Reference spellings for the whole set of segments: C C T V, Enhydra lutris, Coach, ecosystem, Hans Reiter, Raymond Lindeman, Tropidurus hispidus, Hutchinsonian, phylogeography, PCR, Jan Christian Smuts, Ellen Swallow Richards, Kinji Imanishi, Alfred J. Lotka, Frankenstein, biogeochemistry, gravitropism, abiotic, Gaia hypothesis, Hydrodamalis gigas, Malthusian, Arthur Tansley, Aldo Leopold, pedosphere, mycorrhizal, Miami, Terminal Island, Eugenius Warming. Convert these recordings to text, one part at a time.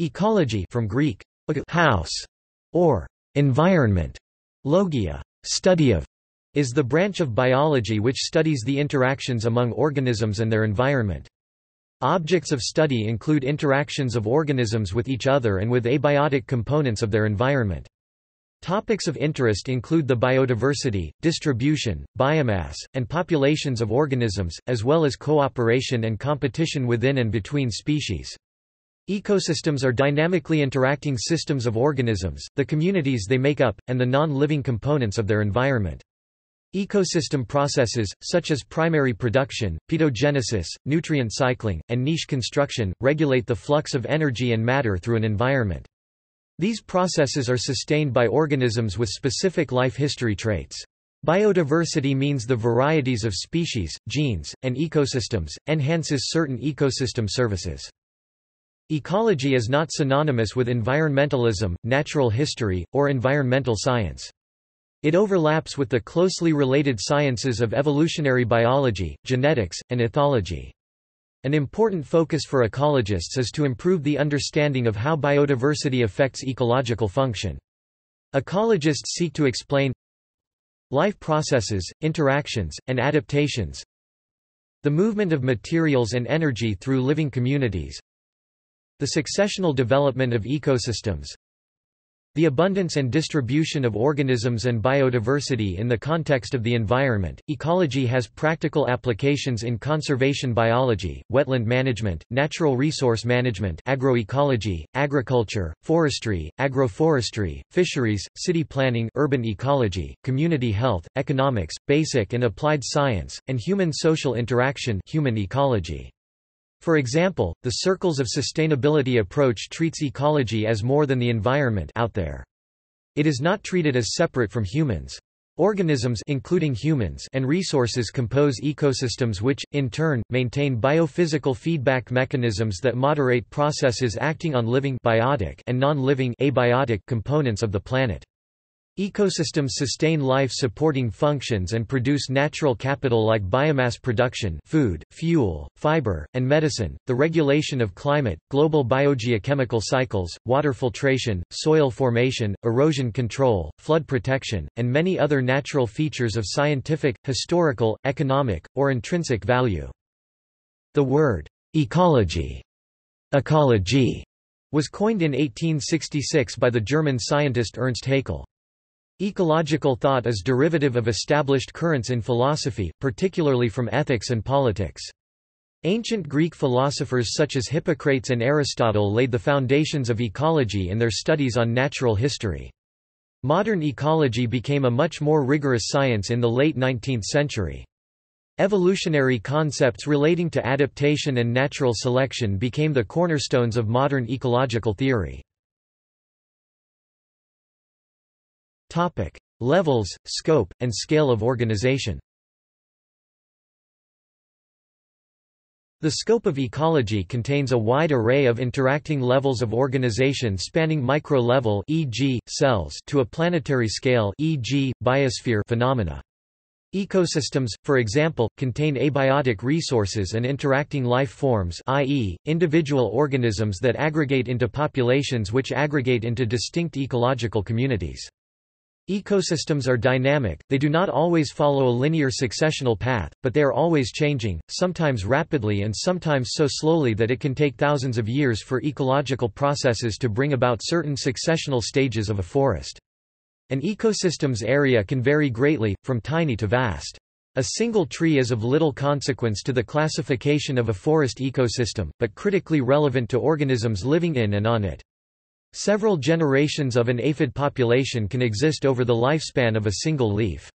Ecology from Greek house or environment, logia, study of, is the branch of biology which studies the interactions among organisms and their environment. Objects of study include interactions of organisms with each other and with abiotic components of their environment. Topics of interest include the biodiversity, distribution, biomass, and populations of organisms, as well as cooperation and competition within and between species. Ecosystems are dynamically interacting systems of organisms, the communities they make up, and the non-living components of their environment. Ecosystem processes, such as primary production, pedogenesis, nutrient cycling, and niche construction, regulate the flux of energy and matter through an environment. These processes are sustained by organisms with specific life history traits. Biodiversity means the varieties of species, genes, and ecosystems, enhances certain ecosystem services. Ecology is not synonymous with environmentalism, natural history, or environmental science. It overlaps with the closely related sciences of evolutionary biology, genetics, and ethology. An important focus for ecologists is to improve the understanding of how biodiversity affects ecological function. Ecologists seek to explain life processes, interactions, and adaptations, the movement of materials and energy through living communities, the successional development of ecosystems, the abundance and distribution of organisms and biodiversity in the context of the environment. Ecology has practical applications in conservation biology, wetland management, natural resource management, agroecology, agriculture, forestry, agroforestry, fisheries, city planning, urban ecology, community health, economics, basic and applied science, and human social interaction, human ecology. For example, the Circles of Sustainability approach treats ecology as more than the environment out there. It is not treated as separate from humans. Organisms, including humans, and resources compose ecosystems which, in turn, maintain biophysical feedback mechanisms that moderate processes acting on living biotic and non-living abiotic components of the planet. Ecosystems sustain life-supporting functions and produce natural capital like biomass production, food, fuel, fiber, and medicine, the regulation of climate, global biogeochemical cycles, water filtration, soil formation, erosion control, flood protection, and many other natural features of scientific, historical, economic, or intrinsic value. The word ecology, ecology, was coined in 1866 by the German scientist Ernst Haeckel. Ecological thought is derivative of established currents in philosophy, particularly from ethics and politics. Ancient Greek philosophers such as Hippocrates and Aristotle laid the foundations of ecology in their studies on natural history. Modern ecology became a much more rigorous science in the late 19th century. Evolutionary concepts relating to adaptation and natural selection became the cornerstones of modern ecological theory. Topic: levels, scope, and scale of organization. The scope of ecology contains a wide array of interacting levels of organization spanning micro-level, e.g., cells, to a planetary scale, e.g., biosphere phenomena. Ecosystems, for example, contain abiotic resources and interacting life forms, i.e., individual organisms that aggregate into populations which aggregate into distinct ecological communities. Ecosystems are dynamic, they do not always follow a linear successional path, but they are always changing, sometimes rapidly and sometimes so slowly that it can take thousands of years for ecological processes to bring about certain successional stages of a forest. An ecosystem's area can vary greatly, from tiny to vast. A single tree is of little consequence to the classification of a forest ecosystem, but critically relevant to organisms living in and on it. Several generations of an aphid population can exist over the lifespan of a single leaf.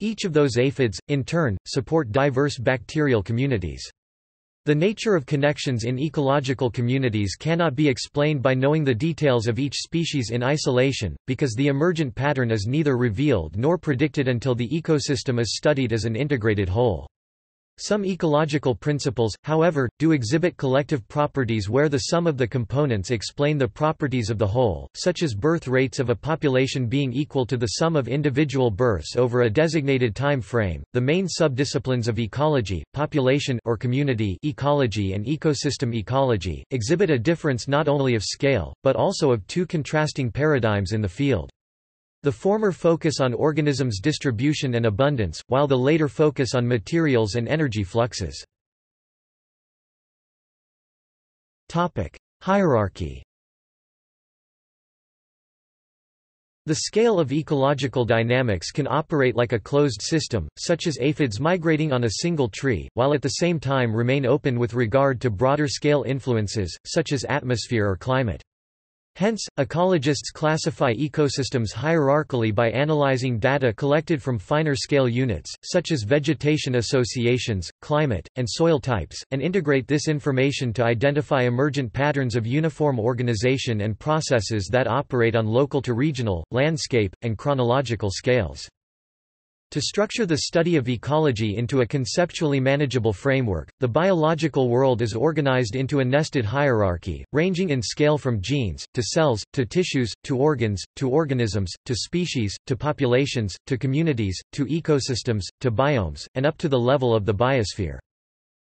Each of those aphids, in turn, support diverse bacterial communities. The nature of connections in ecological communities cannot be explained by knowing the details of each species in isolation, because the emergent pattern is neither revealed nor predicted until the ecosystem is studied as an integrated whole. Some ecological principles, however, do exhibit collective properties where the sum of the components explain the properties of the whole, such as birth rates of a population being equal to the sum of individual births over a designated time frame. The main subdisciplines of ecology, population or community ecology and ecosystem ecology, exhibit a difference not only of scale, but also of two contrasting paradigms in the field. The former focus on organisms' distribution and abundance, while the later focus on materials and energy fluxes. Hierarchy. The scale of ecological dynamics can operate like a closed system, such as aphids migrating on a single tree, while at the same time remain open with regard to broader scale influences, such as atmosphere or climate. Hence, ecologists classify ecosystems hierarchically by analyzing data collected from finer scale units, such as vegetation associations, climate, and soil types, and integrate this information to identify emergent patterns of uniform organization and processes that operate on local to regional, landscape, and chronological scales. To structure the study of ecology into a conceptually manageable framework, the biological world is organized into a nested hierarchy, ranging in scale from genes, to cells, to tissues, to organs, to organisms, to species, to populations, to communities, to ecosystems, to biomes, and up to the level of the biosphere.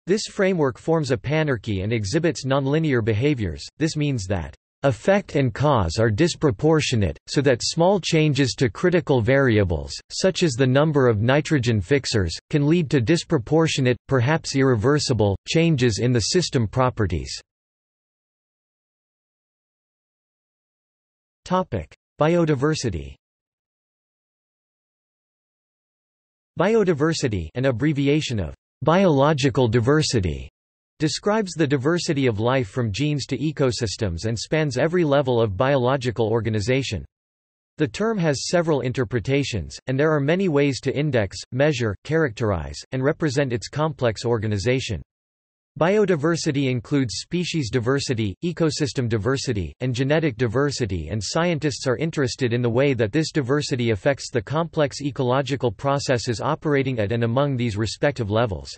This framework forms a panarchy and exhibits nonlinear behaviors. This means that effect and cause are disproportionate, so that small changes to critical variables, such as the number of nitrogen fixers, can lead to disproportionate, perhaps irreversible, changes in the system properties. Biodiversity. Biodiversity, an abbreviation of biological diversity, describes the diversity of life from genes to ecosystems and spans every level of biological organization. The term has several interpretations, and there are many ways to index, measure, characterize, and represent its complex organization. Biodiversity includes species diversity, ecosystem diversity, and genetic diversity, and scientists are interested in the way that this diversity affects the complex ecological processes operating at and among these respective levels.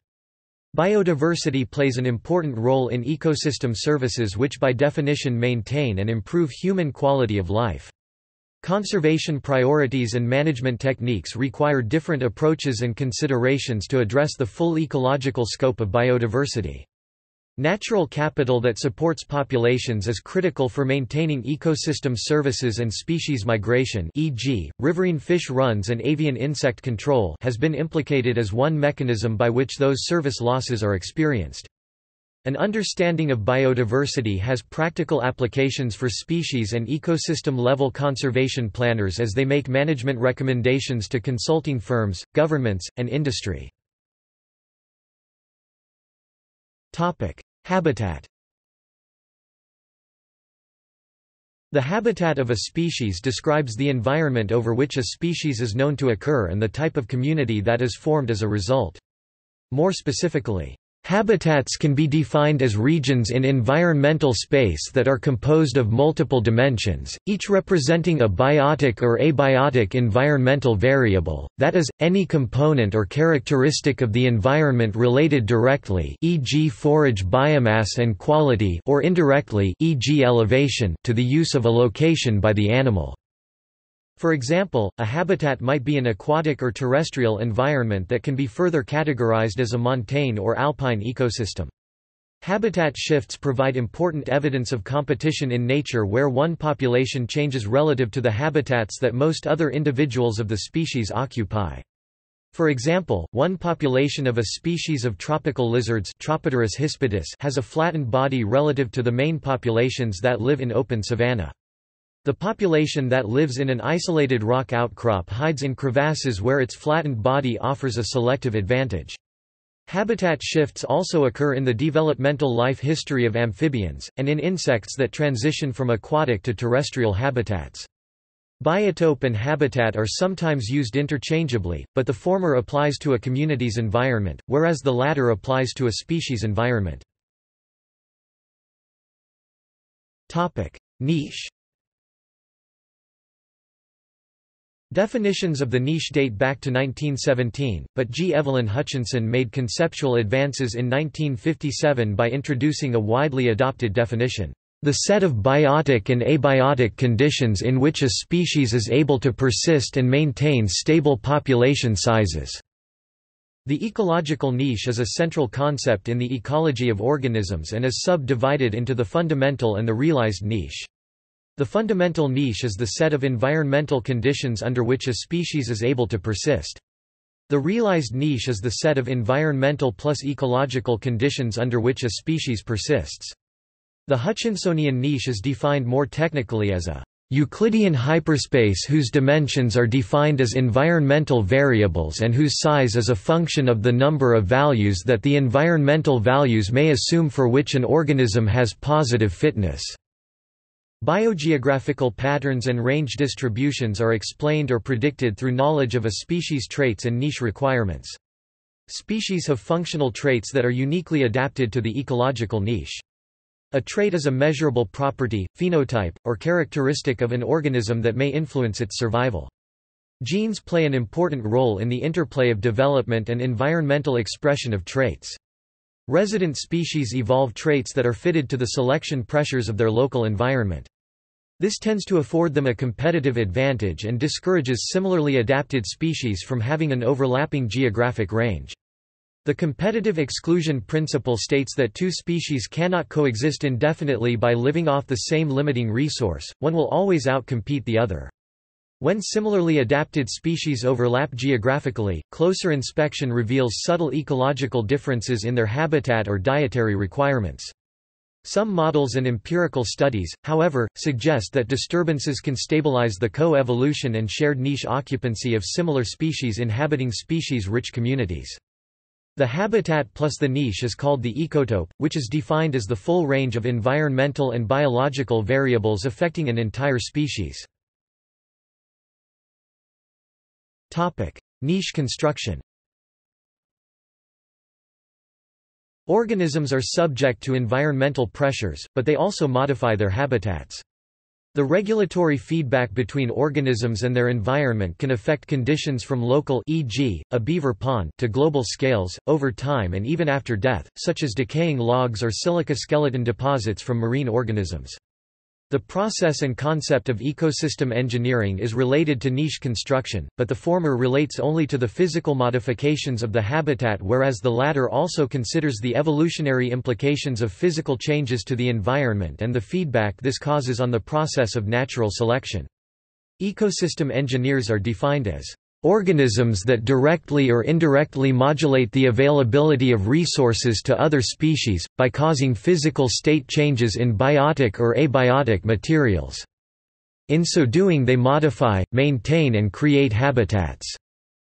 Biodiversity plays an important role in ecosystem services, which by definition maintain and improve human quality of life. Conservation priorities and management techniques require different approaches and considerations to address the full ecological scope of biodiversity. Natural capital that supports populations is critical for maintaining ecosystem services and species migration, e.g., riverine fish runs and avian insect control has been implicated as one mechanism by which those service losses are experienced. An understanding of biodiversity has practical applications for species and ecosystem-level conservation planners as they make management recommendations to consulting firms, governments, and industry. Habitat. The habitat of a species describes the environment over which a species is known to occur and the type of community that is formed as a result. More specifically, habitats can be defined as regions in environmental space that are composed of multiple dimensions, each representing a biotic or abiotic environmental variable, that is, any component or characteristic of the environment related directly, e.g. forage biomass and quality, or indirectly, e.g. elevation, to the use of a location by the animal. For example, a habitat might be an aquatic or terrestrial environment that can be further categorized as a montane or alpine ecosystem. Habitat shifts provide important evidence of competition in nature where one population changes relative to the habitats that most other individuals of the species occupy. For example, one population of a species of tropical lizards, Tropidurus hispidus, has a flattened body relative to the main populations that live in open savanna. The population that lives in an isolated rock outcrop hides in crevasses where its flattened body offers a selective advantage. Habitat shifts also occur in the developmental life history of amphibians, and in insects that transition from aquatic to terrestrial habitats. Biotope and habitat are sometimes used interchangeably, but the former applies to a community's environment, whereas the latter applies to a species' environment. Niche. Definitions of the niche date back to 1917, but G. Evelyn Hutchinson made conceptual advances in 1957 by introducing a widely adopted definition, the set of biotic and abiotic conditions in which a species is able to persist and maintain stable population sizes. The ecological niche is a central concept in the ecology of organisms and is subdivided into the fundamental and the realized niche. The fundamental niche is the set of environmental conditions under which a species is able to persist. The realized niche is the set of environmental plus ecological conditions under which a species persists. The Hutchinsonian niche is defined more technically as a Euclidean hyperspace whose dimensions are defined as environmental variables and whose size is a function of the number of values that the environmental values may assume for which an organism has positive fitness. Biogeographical patterns and range distributions are explained or predicted through knowledge of a species' traits and niche requirements. Species have functional traits that are uniquely adapted to the ecological niche. A trait is a measurable property, phenotype, or characteristic of an organism that may influence its survival. Genes play an important role in the interplay of development and environmental expression of traits. Resident species evolve traits that are fitted to the selection pressures of their local environment. This tends to afford them a competitive advantage and discourages similarly adapted species from having an overlapping geographic range. The competitive exclusion principle states that two species cannot coexist indefinitely by living off the same limiting resource, one will always outcompete the other. When similarly adapted species overlap geographically, closer inspection reveals subtle ecological differences in their habitat or dietary requirements. Some models and empirical studies, however, suggest that disturbances can stabilize the co-evolution and shared niche occupancy of similar species inhabiting species-rich communities. The habitat plus the niche is called the ecotope, which is defined as the full range of environmental and biological variables affecting an entire species. Niche construction. Organisms are subject to environmental pressures, but they also modify their habitats. The regulatory feedback between organisms and their environment can affect conditions from local, e.g., a beaver pond, to global scales, over time and even after death, such as decaying logs or silica skeleton deposits from marine organisms. The process and concept of ecosystem engineering is related to niche construction, but the former relates only to the physical modifications of the habitat, whereas the latter also considers the evolutionary implications of physical changes to the environment and the feedback this causes on the process of natural selection. Ecosystem engineers are defined as organisms that directly or indirectly modulate the availability of resources to other species, by causing physical state changes in biotic or abiotic materials. In so doing they modify, maintain and create habitats.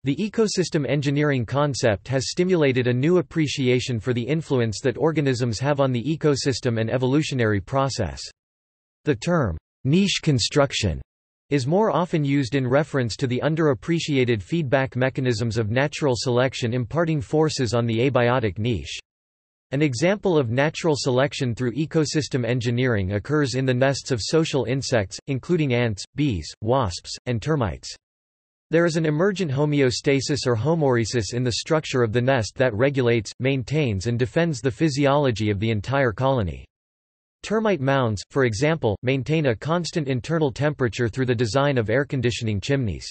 The ecosystem engineering concept has stimulated a new appreciation for the influence that organisms have on the ecosystem and evolutionary process. The term, niche construction, is more often used in reference to the underappreciated feedback mechanisms of natural selection imparting forces on the abiotic niche. An example of natural selection through ecosystem engineering occurs in the nests of social insects, including ants, bees, wasps, and termites. There is an emergent homeostasis or homoresis in the structure of the nest that regulates, maintains, and defends the physiology of the entire colony. Termite mounds, for example, maintain a constant internal temperature through the design of air conditioning chimneys.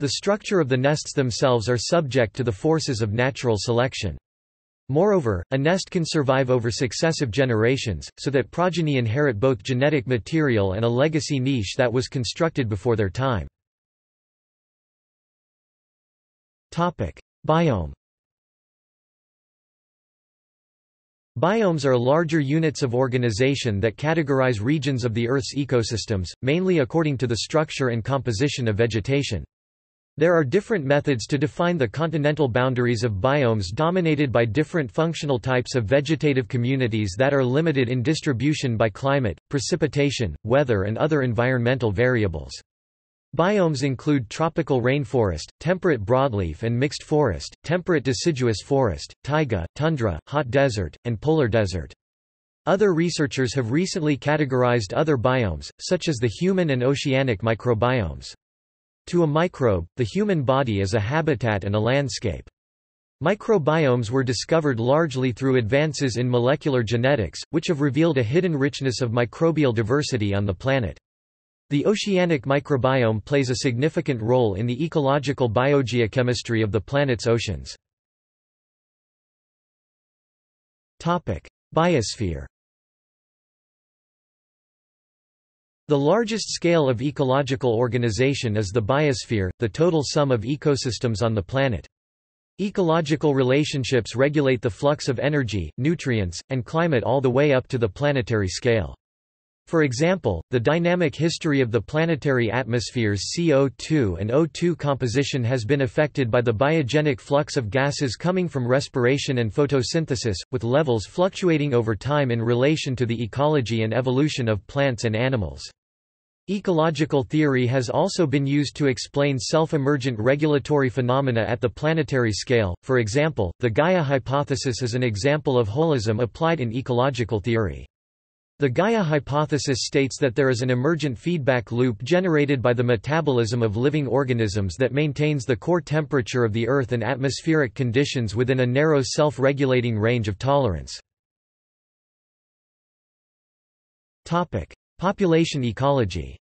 The structure of the nests themselves are subject to the forces of natural selection. Moreover, a nest can survive over successive generations, so that progeny inherit both genetic material and a legacy niche that was constructed before their time. Topic: Biome. Biomes are larger units of organization that categorize regions of the Earth's ecosystems, mainly according to the structure and composition of vegetation. There are different methods to define the continental boundaries of biomes dominated by different functional types of vegetative communities that are limited in distribution by climate, precipitation, weather and other environmental variables. Biomes include tropical rainforest, temperate broadleaf and mixed forest, temperate deciduous forest, taiga, tundra, hot desert, and polar desert. Other researchers have recently categorized other biomes, such as the human and oceanic microbiomes. To a microbe, the human body is a habitat and a landscape. Microbiomes were discovered largely through advances in molecular genetics, which have revealed a hidden richness of microbial diversity on the planet. The oceanic microbiome plays a significant role in the ecological biogeochemistry of the planet's oceans. Biosphere. The largest scale of ecological organization is the biosphere, the total sum of ecosystems on the planet. Ecological relationships regulate the flux of energy, nutrients, and climate all the way up to the planetary scale. For example, the dynamic history of the planetary atmosphere's CO2 and O2 composition has been affected by the biogenic flux of gases coming from respiration and photosynthesis, with levels fluctuating over time in relation to the ecology and evolution of plants and animals. Ecological theory has also been used to explain self-emergent regulatory phenomena at the planetary scale. For example, the Gaia hypothesis is an example of holism applied in ecological theory. The Gaia hypothesis states that there is an emergent feedback loop generated by the metabolism of living organisms that maintains the core temperature of the Earth and atmospheric conditions within a narrow self-regulating range of tolerance. Topic: Population ecology.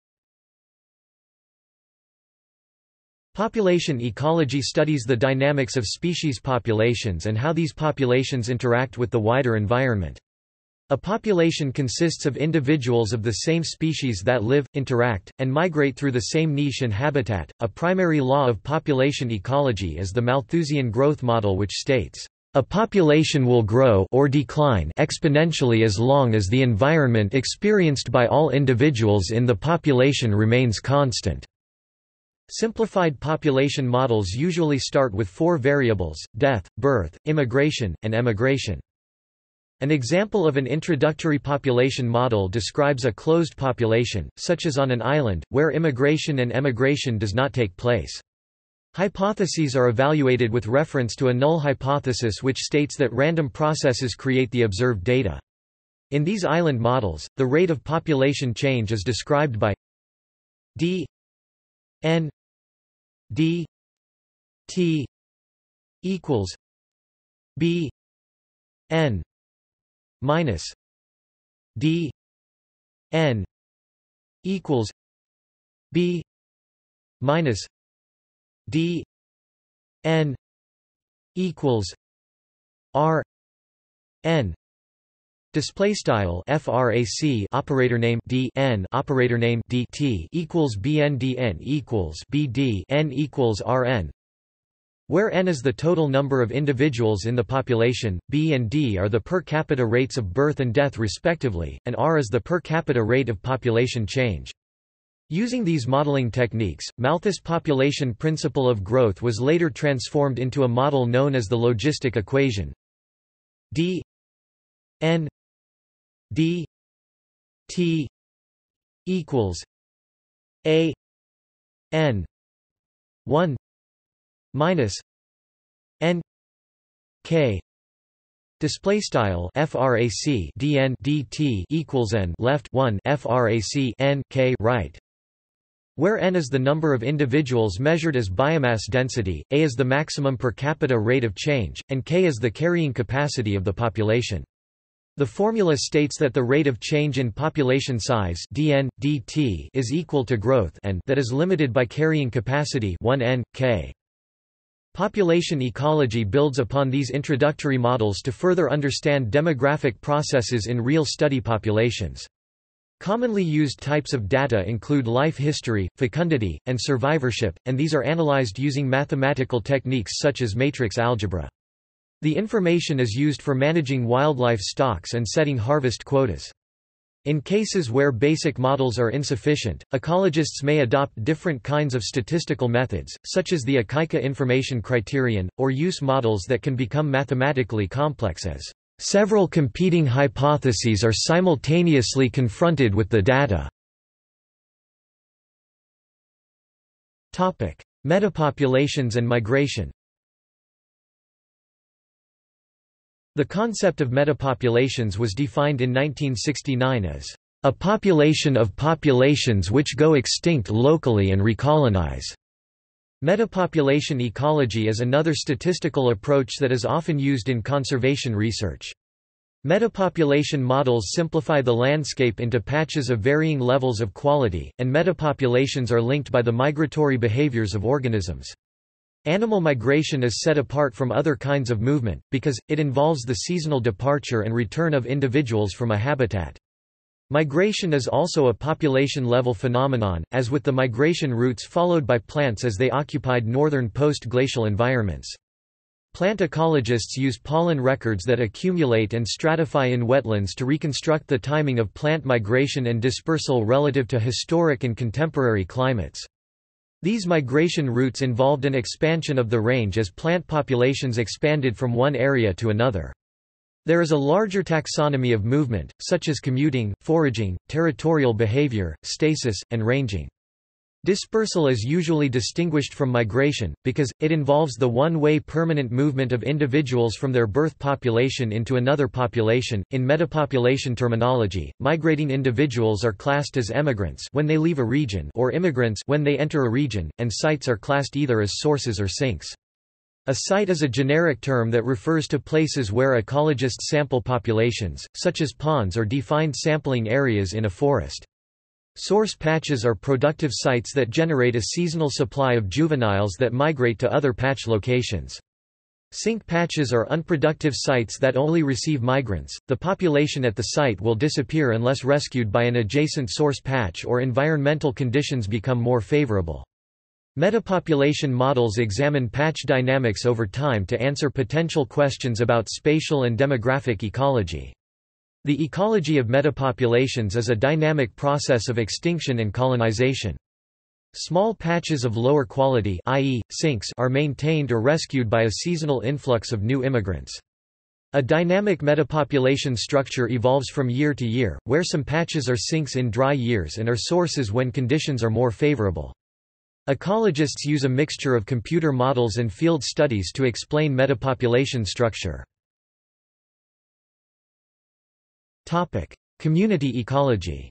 Population ecology studies the dynamics of species populations and how these populations interact with the wider environment. A population consists of individuals of the same species that live, interact, and migrate through the same niche and habitat. A primary law of population ecology is the Malthusian growth model, which states, "A population will grow or decline exponentially as long as the environment experienced by all individuals in the population remains constant." Simplified population models usually start with four variables: death, birth, immigration, and emigration. An example of an introductory population model describes a closed population, such as on an island, where immigration and emigration does not take place. Hypotheses are evaluated with reference to a null hypothesis, which states that random processes create the observed data. In these island models, the rate of population change is described by d n d t equals b n minus d n equals b minus d n equals r n. Display style frac operator name d n operator name d t equals b n d n equals b d n equals r n, where n is the total number of individuals in the population, b and d are the per capita rates of birth and death respectively, and r is the per capita rate of population change. Using these modeling techniques, Malthus' population principle of growth was later transformed into a model known as the logistic equation d n d t equals a n 1 minus n k. Display style frac dn dt equals n left 1 frac n k right, where n is the number of individuals measured as biomass density, a is the maximum per capita rate of change, and k is the carrying capacity of the population. The formula states that the rate of change in population size dn dt is equal to growth, and that is limited by carrying capacity 1 n k. Population ecology builds upon these introductory models to further understand demographic processes in real study populations. Commonly used types of data include life history, fecundity, and survivorship, and these are analyzed using mathematical techniques such as matrix algebra. The information is used for managing wildlife stocks and setting harvest quotas. In cases where basic models are insufficient, ecologists may adopt different kinds of statistical methods, such as the Akaika information criterion, or use models that can become mathematically complex as several competing hypotheses are simultaneously confronted with the data. Topic: Metapopulations and migration. The concept of metapopulations was defined in 1969 as a population of populations which go extinct locally and recolonize. Metapopulation ecology is another statistical approach that is often used in conservation research. Metapopulation models simplify the landscape into patches of varying levels of quality, and metapopulations are linked by the migratory behaviors of organisms. Animal migration is set apart from other kinds of movement, because it involves the seasonal departure and return of individuals from a habitat. Migration is also a population-level phenomenon, as with the migration routes followed by plants as they occupied northern post-glacial environments. Plant ecologists use pollen records that accumulate and stratify in wetlands to reconstruct the timing of plant migration and dispersal relative to historic and contemporary climates. These migration routes involved an expansion of the range as plant populations expanded from one area to another. There is a larger taxonomy of movement, such as commuting, foraging, territorial behavior, stasis, and ranging. Dispersal is usually distinguished from migration, because it involves the one-way permanent movement of individuals from their birth population into another population. In metapopulation terminology, migrating individuals are classed as emigrants when they leave a region or immigrants when they enter a region, and sites are classed either as sources or sinks. A site is a generic term that refers to places where ecologists sample populations, such as ponds or defined sampling areas in a forest. Source patches are productive sites that generate a seasonal supply of juveniles that migrate to other patch locations. Sink patches are unproductive sites that only receive migrants. The population at the site will disappear unless rescued by an adjacent source patch or environmental conditions become more favorable. Metapopulation models examine patch dynamics over time to answer potential questions about spatial and demographic ecology. The ecology of metapopulations is a dynamic process of extinction and colonization. Small patches of lower quality, i.e., sinks, are maintained or rescued by a seasonal influx of new immigrants. A dynamic metapopulation structure evolves from year to year, where some patches are sinks in dry years and are sources when conditions are more favorable. Ecologists use a mixture of computer models and field studies to explain metapopulation structure. Topic: Community ecology.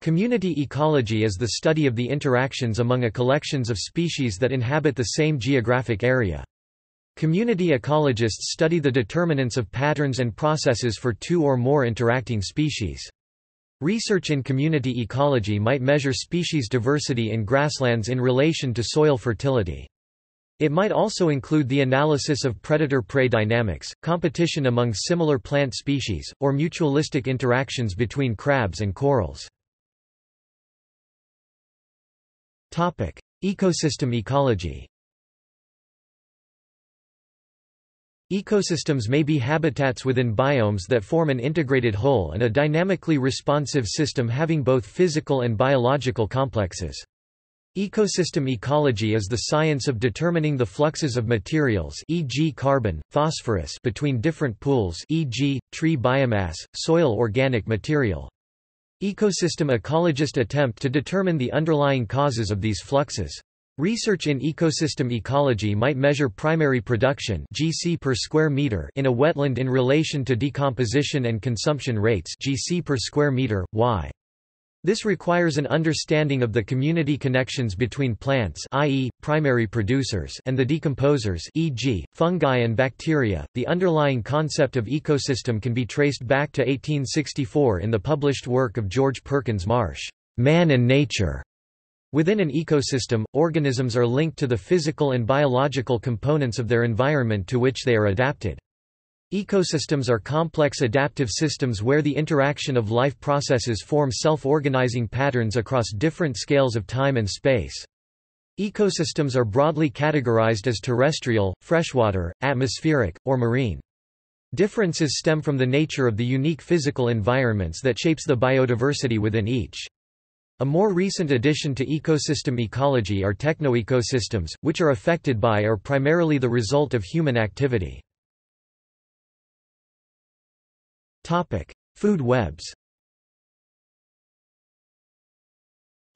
Community ecology is the study of the interactions among a collection of species that inhabit the same geographic area. Community ecologists study the determinants of patterns and processes for two or more interacting species. Research in community ecology might measure species diversity in grasslands in relation to soil fertility. It might also include the analysis of predator-prey dynamics, competition among similar plant species, or mutualistic interactions between crabs and corals. Topic: Ecosystem ecology. Ecosystems may be habitats within biomes that form an integrated whole and a dynamically responsive system having both physical and biological complexes. Ecosystem ecology is the science of determining the fluxes of materials, e.g. carbon, phosphorus, between different pools, e.g. tree biomass, soil, organic material. Ecosystem ecologists attempt to determine the underlying causes of these fluxes. Research in ecosystem ecology might measure primary production (GC per square meter) in a wetland in relation to decomposition and consumption rates (GC per square meter, Y). This requires an understanding of the community connections between plants, i.e., primary producers, and the decomposers, e.g., fungi and bacteria. The underlying concept of ecosystem can be traced back to 1864 in the published work of George Perkins Marsh, Man and Nature. Within an ecosystem, organisms are linked to the physical and biological components of their environment to which they are adapted. Ecosystems are complex adaptive systems where the interaction of life processes form self-organizing patterns across different scales of time and space. Ecosystems are broadly categorized as terrestrial, freshwater, atmospheric, or marine. Differences stem from the nature of the unique physical environments that shapes the biodiversity within each. A more recent addition to ecosystem ecology are technoecosystems, which are affected by or primarily the result of human activity. Food webs.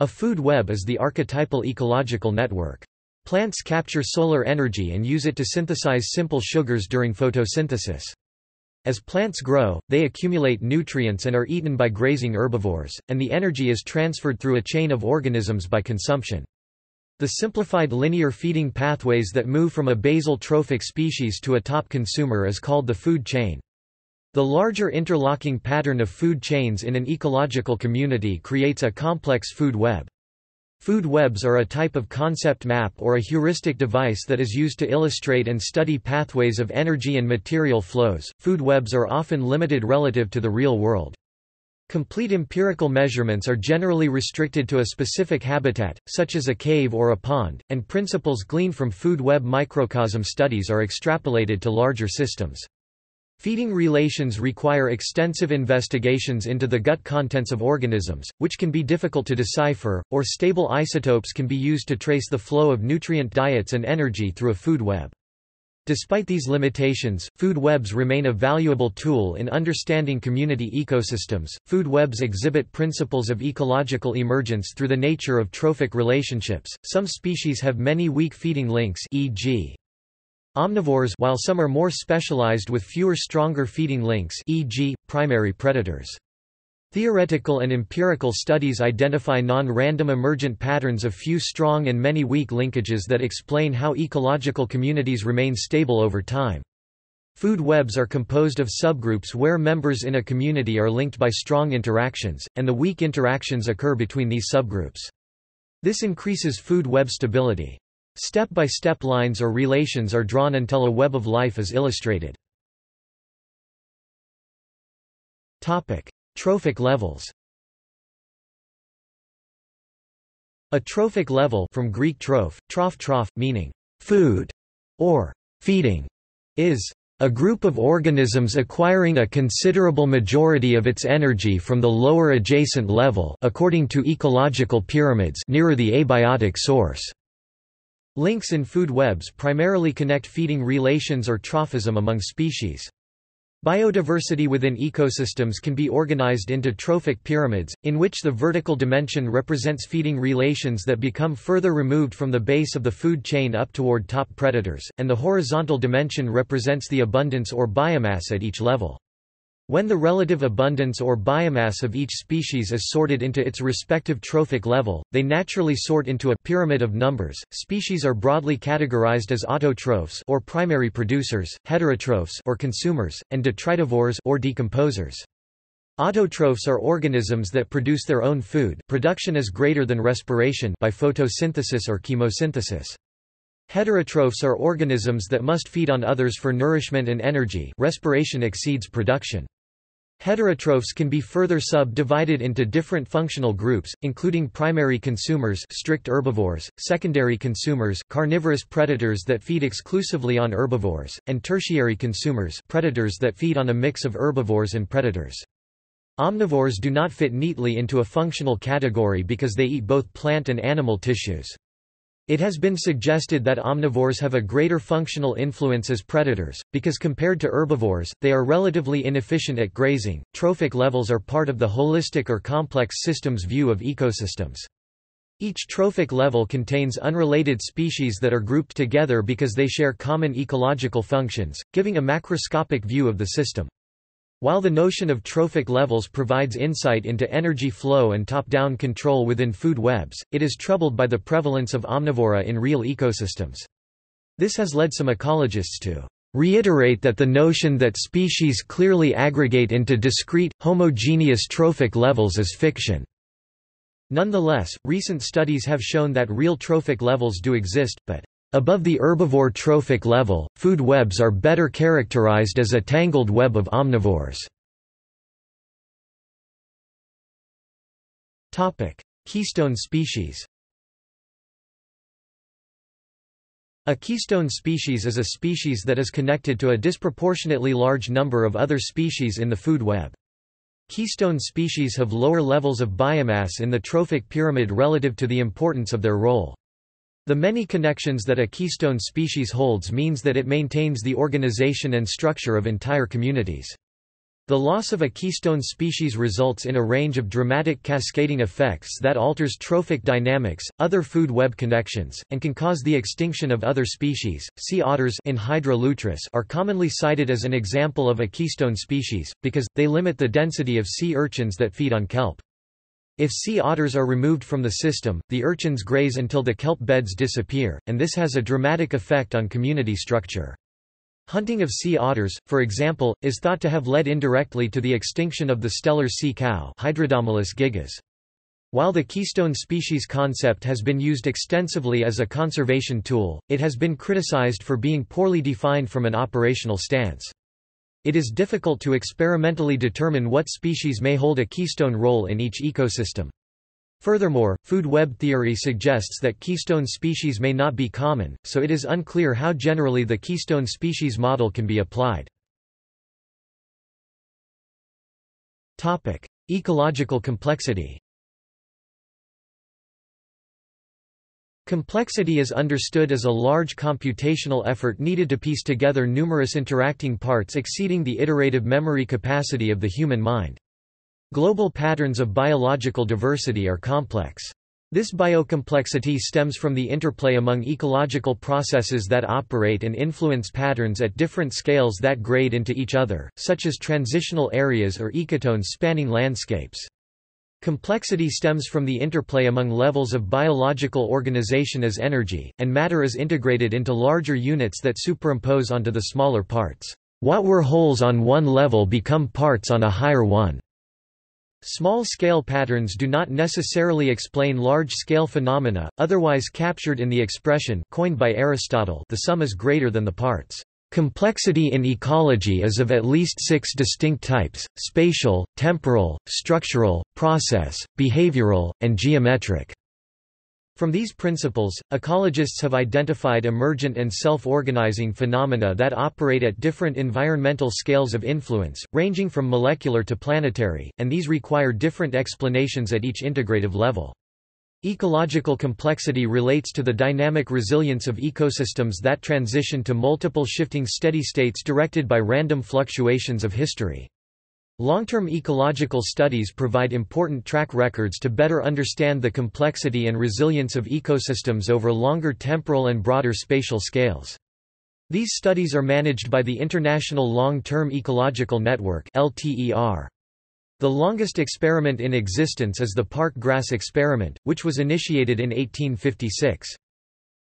A food web is the archetypal ecological network. Plants capture solar energy and use it to synthesize simple sugars during photosynthesis. As plants grow, they accumulate nutrients and are eaten by grazing herbivores, and the energy is transferred through a chain of organisms by consumption. The simplified linear feeding pathways that move from a basal trophic species to a top consumer is called the food chain. The larger interlocking pattern of food chains in an ecological community creates a complex food web. Food webs are a type of concept map or a heuristic device that is used to illustrate and study pathways of energy and material flows. Food webs are often limited relative to the real world. Complete empirical measurements are generally restricted to a specific habitat, such as a cave or a pond, and principles gleaned from food web microcosm studies are extrapolated to larger systems. Feeding relations require extensive investigations into the gut contents of organisms, which can be difficult to decipher, or stable isotopes can be used to trace the flow of nutrient diets and energy through a food web. Despite these limitations, food webs remain a valuable tool in understanding community ecosystems. Food webs exhibit principles of ecological emergence through the nature of trophic relationships. Some species have many weak feeding links, e.g. omnivores, while some are more specialized with fewer stronger feeding links, e.g., primary predators. Theoretical and empirical studies identify non-random emergent patterns of few strong and many weak linkages that explain how ecological communities remain stable over time. Food webs are composed of subgroups where members in a community are linked by strong interactions, and the weak interactions occur between these subgroups. This increases food web stability. Step-by-step lines or relations are drawn until a web of life is illustrated. Topic: Trophic levels. A trophic level, from Greek troph, meaning food or feeding, is a group of organisms acquiring a considerable majority of its energy from the lower adjacent level, according to ecological pyramids, nearer the abiotic source. Links in food webs primarily connect feeding relations or trophism among species. Biodiversity within ecosystems can be organized into trophic pyramids, in which the vertical dimension represents feeding relations that become further removed from the base of the food chain up toward top predators, and the horizontal dimension represents the abundance or biomass at each level. When the relative abundance or biomass of each species is sorted into its respective trophic level, they naturally sort into a pyramid of numbers. Species are broadly categorized as autotrophs or primary producers, heterotrophs or consumers, and detritivores or decomposers. Autotrophs are organisms that produce their own food. Production is greater than respiration by photosynthesis or chemosynthesis. Heterotrophs are organisms that must feed on others for nourishment and energy. Respiration exceeds production. Heterotrophs can be further subdivided into different functional groups, including primary consumers, strict herbivores, secondary consumers, carnivorous predators that feed exclusively on herbivores, and tertiary consumers, predators that feed on a mix of herbivores and predators. Omnivores do not fit neatly into a functional category because they eat both plant and animal tissues. It has been suggested that omnivores have a greater functional influence as predators, because compared to herbivores, they are relatively inefficient at grazing. Trophic levels are part of the holistic or complex systems view of ecosystems. Each trophic level contains unrelated species that are grouped together because they share common ecological functions, giving a macroscopic view of the system. While the notion of trophic levels provides insight into energy flow and top-down control within food webs, it is troubled by the prevalence of omnivora in real ecosystems. This has led some ecologists to reiterate that the notion that species clearly aggregate into discrete, homogeneous trophic levels is fiction. Nonetheless, recent studies have shown that real trophic levels do exist, but above the herbivore trophic level, food webs are better characterized as a tangled web of omnivores. Keystone species. A keystone species is a species that is connected to a disproportionately large number of other species in the food web. Keystone species have lower levels of biomass in the trophic pyramid relative to the importance of their role. The many connections that a keystone species holds means that it maintains the organization and structure of entire communities. The loss of a keystone species results in a range of dramatic cascading effects that alters trophic dynamics, other food web connections, and can cause the extinction of other species. Sea otters Enhydra lutris are commonly cited as an example of a keystone species, because they limit the density of sea urchins that feed on kelp. If sea otters are removed from the system, the urchins graze until the kelp beds disappear, and this has a dramatic effect on community structure. Hunting of sea otters, for example, is thought to have led indirectly to the extinction of the stellar sea cow Hydrodamalis gigas. While the keystone species concept has been used extensively as a conservation tool, it has been criticized for being poorly defined from an operational stance. It is difficult to experimentally determine what species may hold a keystone role in each ecosystem. Furthermore, food web theory suggests that keystone species may not be common, so it is unclear how generally the keystone species model can be applied. Topic: Ecological complexity. Complexity is understood as a large computational effort needed to piece together numerous interacting parts exceeding the iterative memory capacity of the human mind. Global patterns of biological diversity are complex. This biocomplexity stems from the interplay among ecological processes that operate and influence patterns at different scales that grade into each other, such as transitional areas or ecotones spanning landscapes. Complexity stems from the interplay among levels of biological organization as energy, and matter is integrated into larger units that superimpose onto the smaller parts. What were wholes on one level become parts on a higher one. Small-scale patterns do not necessarily explain large-scale phenomena, otherwise captured in the expression coined by Aristotle, the sum is greater than the parts. Complexity in ecology is of at least 6 distinct types: spatial, temporal, structural, process, behavioral, and geometric. From these principles, ecologists have identified emergent and self-organizing phenomena that operate at different environmental scales of influence, ranging from molecular to planetary, and these require different explanations at each integrative level. Ecological complexity relates to the dynamic resilience of ecosystems that transition to multiple shifting steady states directed by random fluctuations of history. Long-term ecological studies provide important track records to better understand the complexity and resilience of ecosystems over longer temporal and broader spatial scales. These studies are managed by the International Long-Term Ecological Network (LTER). The longest experiment in existence is the park grass experiment, which was initiated in 1856.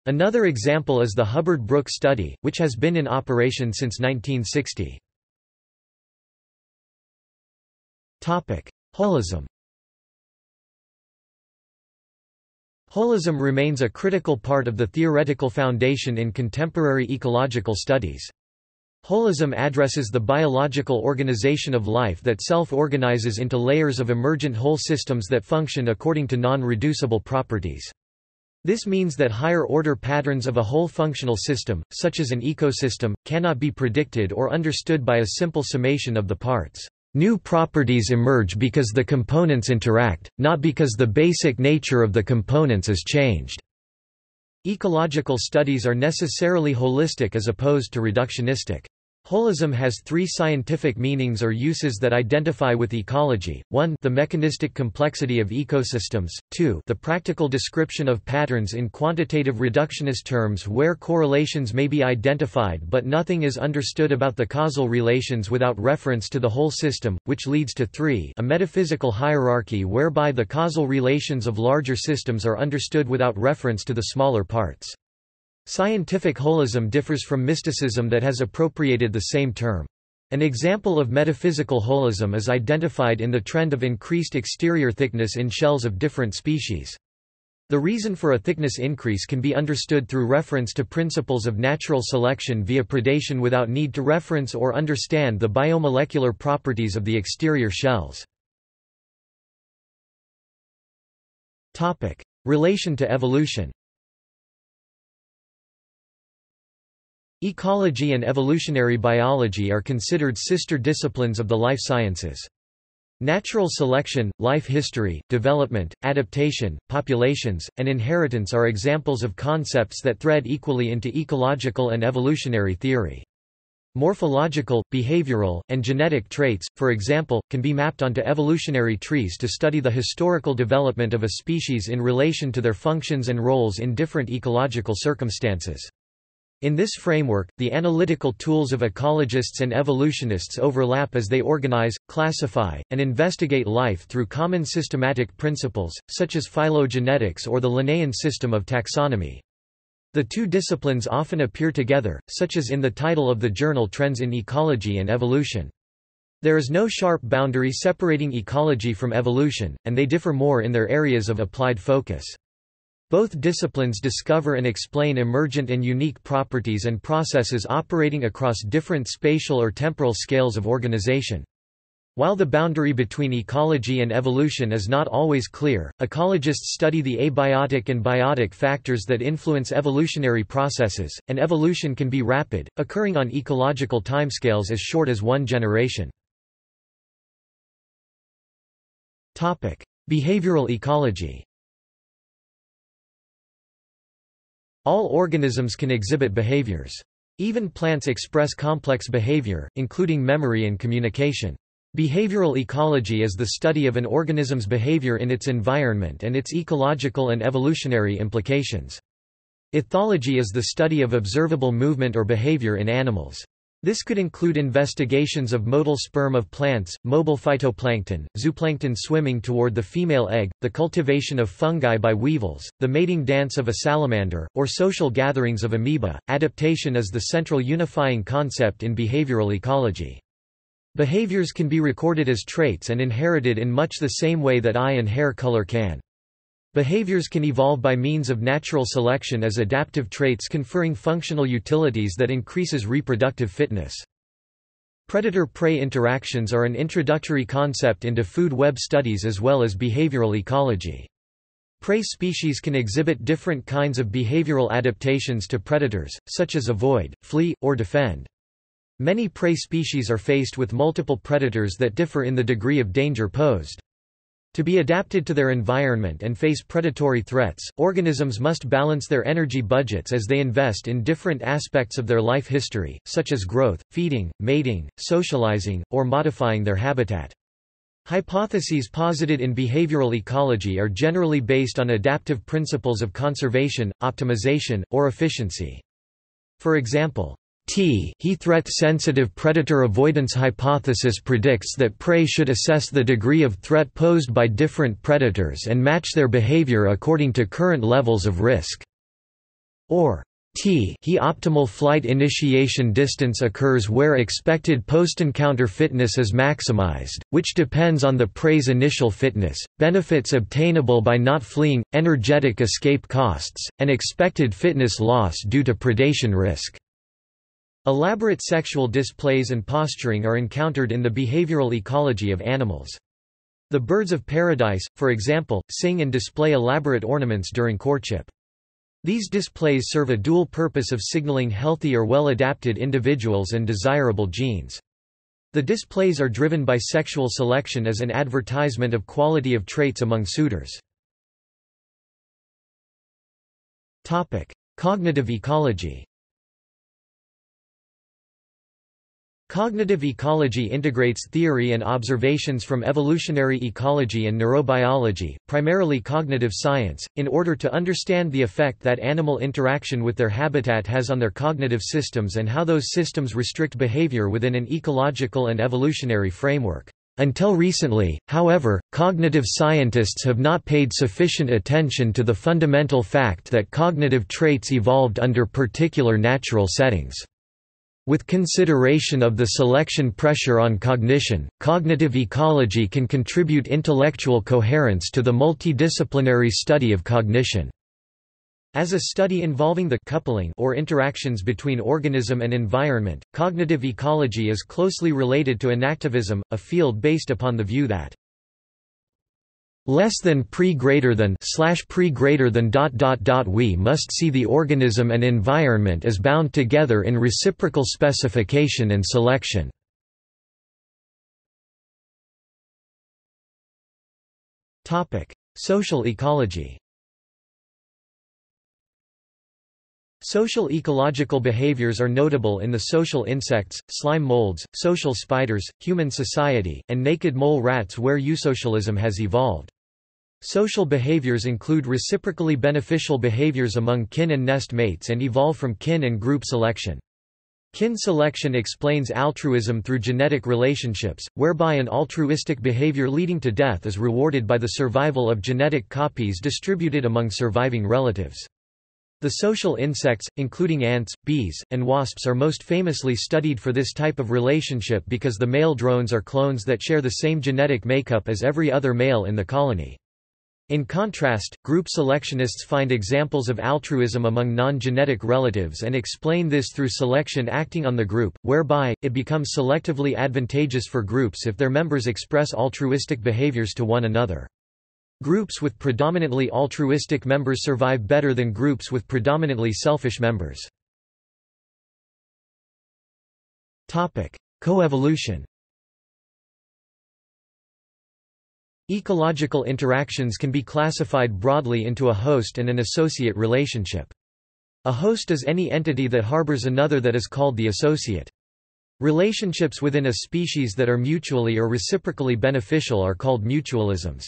Another example is the Hubbard Brook study, which has been in operation since 1960. Holism. Holism remains a critical part of the theoretical foundation in contemporary ecological studies. Holism addresses the biological organization of life that self-organizes into layers of emergent whole systems that function according to non-reducible properties. This means that higher-order patterns of a whole functional system, such as an ecosystem, cannot be predicted or understood by a simple summation of the parts. New properties emerge because the components interact, not because the basic nature of the components is changed. Ecological studies are necessarily holistic as opposed to reductionistic. Holism has 3 scientific meanings or uses that identify with ecology: 1, the mechanistic complexity of ecosystems; 2, the practical description of patterns in quantitative reductionist terms where correlations may be identified but nothing is understood about the causal relations without reference to the whole system, which leads to 3, a metaphysical hierarchy whereby the causal relations of larger systems are understood without reference to the smaller parts. Scientific holism differs from mysticism that has appropriated the same term. An example of metaphysical holism is identified in the trend of increased exterior thickness in shells of different species. The reason for a thickness increase can be understood through reference to principles of natural selection via predation without need to reference or understand the biomolecular properties of the exterior shells. Topic: Relation to evolution. Ecology and evolutionary biology are considered sister disciplines of the life sciences. Natural selection, life history, development, adaptation, populations, and inheritance are examples of concepts that thread equally into ecological and evolutionary theory. Morphological, behavioral, and genetic traits, for example, can be mapped onto evolutionary trees to study the historical development of a species in relation to their functions and roles in different ecological circumstances. In this framework, the analytical tools of ecologists and evolutionists overlap as they organize, classify, and investigate life through common systematic principles, such as phylogenetics or the Linnaean system of taxonomy. The two disciplines often appear together, such as in the title of the journal Trends in Ecology and Evolution. There is no sharp boundary separating ecology from evolution, and they differ more in their areas of applied focus. Both disciplines discover and explain emergent and unique properties and processes operating across different spatial or temporal scales of organization. While the boundary between ecology and evolution is not always clear, ecologists study the abiotic and biotic factors that influence evolutionary processes, and evolution can be rapid, occurring on ecological timescales as short as one generation. Topic: Behavioral ecology. All organisms can exhibit behaviors. Even plants express complex behavior, including memory and communication. Behavioral ecology is the study of an organism's behavior in its environment and its ecological and evolutionary implications. Ethology is the study of observable movement or behavior in animals. This could include investigations of motile sperm of plants, mobile phytoplankton, zooplankton swimming toward the female egg, the cultivation of fungi by weevils, the mating dance of a salamander, or social gatherings of amoeba. Adaptation is the central unifying concept in behavioral ecology. Behaviors can be recorded as traits and inherited in much the same way that eye and hair color can. Behaviors can evolve by means of natural selection as adaptive traits conferring functional utilities that increases reproductive fitness. Predator-prey interactions are an introductory concept into food web studies as well as behavioral ecology. Prey species can exhibit different kinds of behavioral adaptations to predators, such as avoid, flee, or defend. Many prey species are faced with multiple predators that differ in the degree of danger posed. To be adapted to their environment and face predatory threats, organisms must balance their energy budgets as they invest in different aspects of their life history, such as growth, feeding, mating, socializing, or modifying their habitat. Hypotheses posited in behavioral ecology are generally based on adaptive principles of conservation, optimization, or efficiency. For example, the threat-sensitive predator avoidance hypothesis predicts that prey should assess the degree of threat posed by different predators and match their behavior according to current levels of risk. Or the optimal flight initiation distance occurs where expected post-encounter fitness is maximized, which depends on the prey's initial fitness, benefits obtainable by not fleeing, energetic escape costs, and expected fitness loss due to predation risk. Elaborate sexual displays and posturing are encountered in the behavioral ecology of animals. The birds of paradise, for example, sing and display elaborate ornaments during courtship. These displays serve a dual purpose of signaling healthy or well-adapted individuals and desirable genes. The displays are driven by sexual selection as an advertisement of quality of traits among suitors. Topic: Cognitive ecology. Cognitive ecology integrates theory and observations from evolutionary ecology and neurobiology, primarily cognitive science, in order to understand the effect that animal interaction with their habitat has on their cognitive systems and how those systems restrict behavior within an ecological and evolutionary framework. Until recently, however, cognitive scientists have not paid sufficient attention to the fundamental fact that cognitive traits evolved under particular natural settings. With consideration of the selection pressure on cognition, cognitive ecology can contribute intellectual coherence to the multidisciplinary study of cognition. As a study involving the coupling or interactions between organism and environment, cognitive ecology is closely related to inactivism, a field based upon the view that less than pre greater than we must see the organism and environment as bound together in reciprocal specification and selection. Topic: Social ecology. Social ecological behaviors are notable in the social insects, slime molds, social spiders, human society, and naked mole rats where eusocialism has evolved. Social behaviors include reciprocally beneficial behaviors among kin and nest mates and evolve from kin and group selection. Kin selection explains altruism through genetic relationships, whereby an altruistic behavior leading to death is rewarded by the survival of genetic copies distributed among surviving relatives. The social insects, including ants, bees, and wasps, are most famously studied for this type of relationship because the male drones are clones that share the same genetic makeup as every other male in the colony. In contrast, group selectionists find examples of altruism among non-genetic relatives and explain this through selection acting on the group, whereby it becomes selectively advantageous for groups if their members express altruistic behaviors to one another. Groups with predominantly altruistic members survive better than groups with predominantly selfish members. Coevolution. Ecological interactions can be classified broadly into a host and an associate relationship. A host is any entity that harbors another that is called the associate. Relationships within a species that are mutually or reciprocally beneficial are called mutualisms.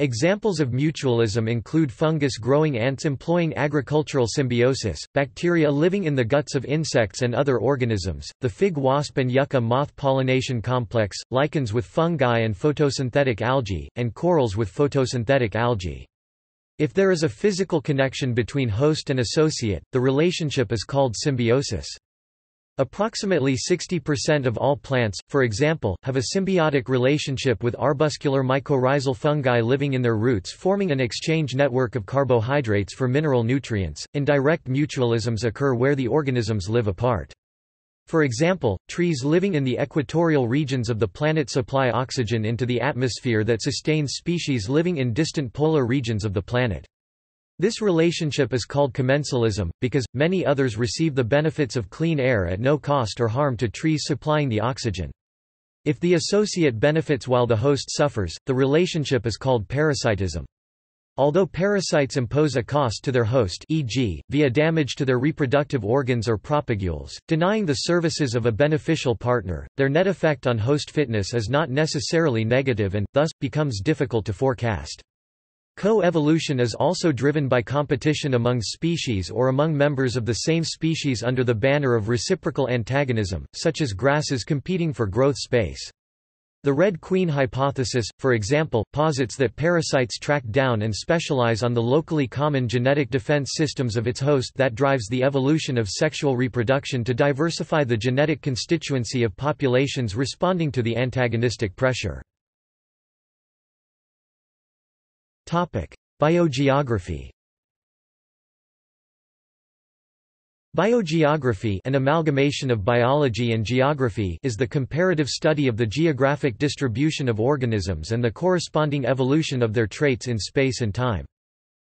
Examples of mutualism include fungus-growing ants employing agricultural symbiosis, bacteria living in the guts of insects and other organisms, the fig wasp and yucca moth pollination complex, lichens with fungi and photosynthetic algae, and corals with photosynthetic algae. If there is a physical connection between host and associate, the relationship is called symbiosis. Approximately 60% of all plants, for example, have a symbiotic relationship with arbuscular mycorrhizal fungi living in their roots, forming an exchange network of carbohydrates for mineral nutrients. Indirect mutualisms occur where the organisms live apart. For example, trees living in the equatorial regions of the planet supply oxygen into the atmosphere that sustains species living in distant polar regions of the planet. This relationship is called commensalism, because many others receive the benefits of clean air at no cost or harm to trees supplying the oxygen. If the associate benefits while the host suffers, the relationship is called parasitism. Although parasites impose a cost to their host, e.g., via damage to their reproductive organs or propagules, denying the services of a beneficial partner, their net effect on host fitness is not necessarily negative and, thus, becomes difficult to forecast. Co-evolution is also driven by competition among species or among members of the same species under the banner of reciprocal antagonism, such as grasses competing for growth space. The Red Queen hypothesis, for example, posits that parasites track down and specialize on the locally common genetic defense systems of its host that drives the evolution of sexual reproduction to diversify the genetic constituency of populations responding to the antagonistic pressure. Biogeography. Biogeography, an amalgamation of biology and geography, is the comparative study of the geographic distribution of organisms and the corresponding evolution of their traits in space and time.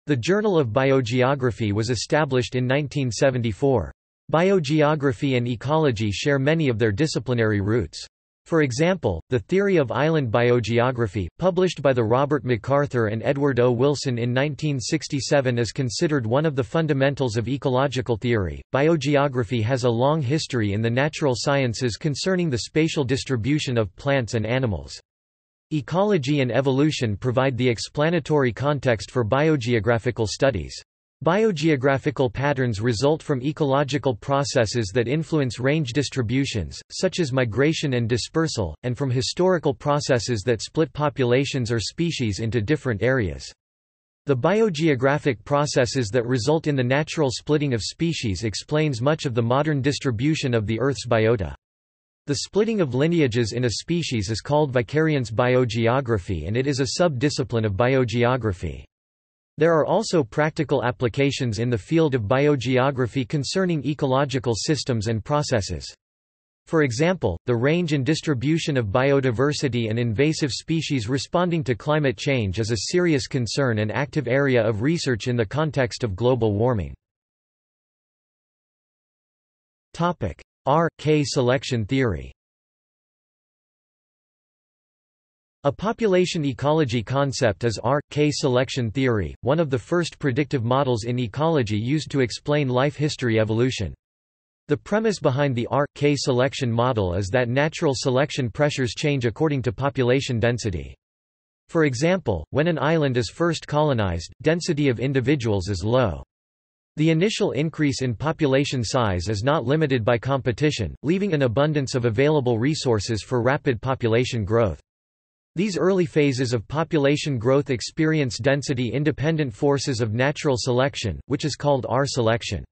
The Journal of Biogeography was established in 1974. Biogeography and ecology share many of their disciplinary roots. For example, the theory of island biogeography, published by the Robert MacArthur and Edward O. Wilson in 1967, is considered one of the fundamentals of ecological theory. Biogeography has a long history in the natural sciences concerning the spatial distribution of plants and animals. Ecology and evolution provide the explanatory context for biogeographical studies. Biogeographical patterns result from ecological processes that influence range distributions, such as migration and dispersal, and from historical processes that split populations or species into different areas. The biogeographic processes that result in the natural splitting of species explains much of the modern distribution of the Earth's biota. The splitting of lineages in a species is called vicariance biogeography, and it is a sub-discipline of biogeography. There are also practical applications in the field of biogeography concerning ecological systems and processes. For example, the range and distribution of biodiversity and invasive species responding to climate change is a serious concern and active area of research in the context of global warming. R.K. selection theory. A population ecology concept is R.K. selection theory, one of the first predictive models in ecology used to explain life history evolution. The premise behind the R.K. selection model is that natural selection pressures change according to population density. For example, when an island is first colonized, density of individuals is low. The initial increase in population size is not limited by competition, leaving an abundance of available resources for rapid population growth. These early phases of population growth experience density-independent forces of natural selection, which is called R-selection.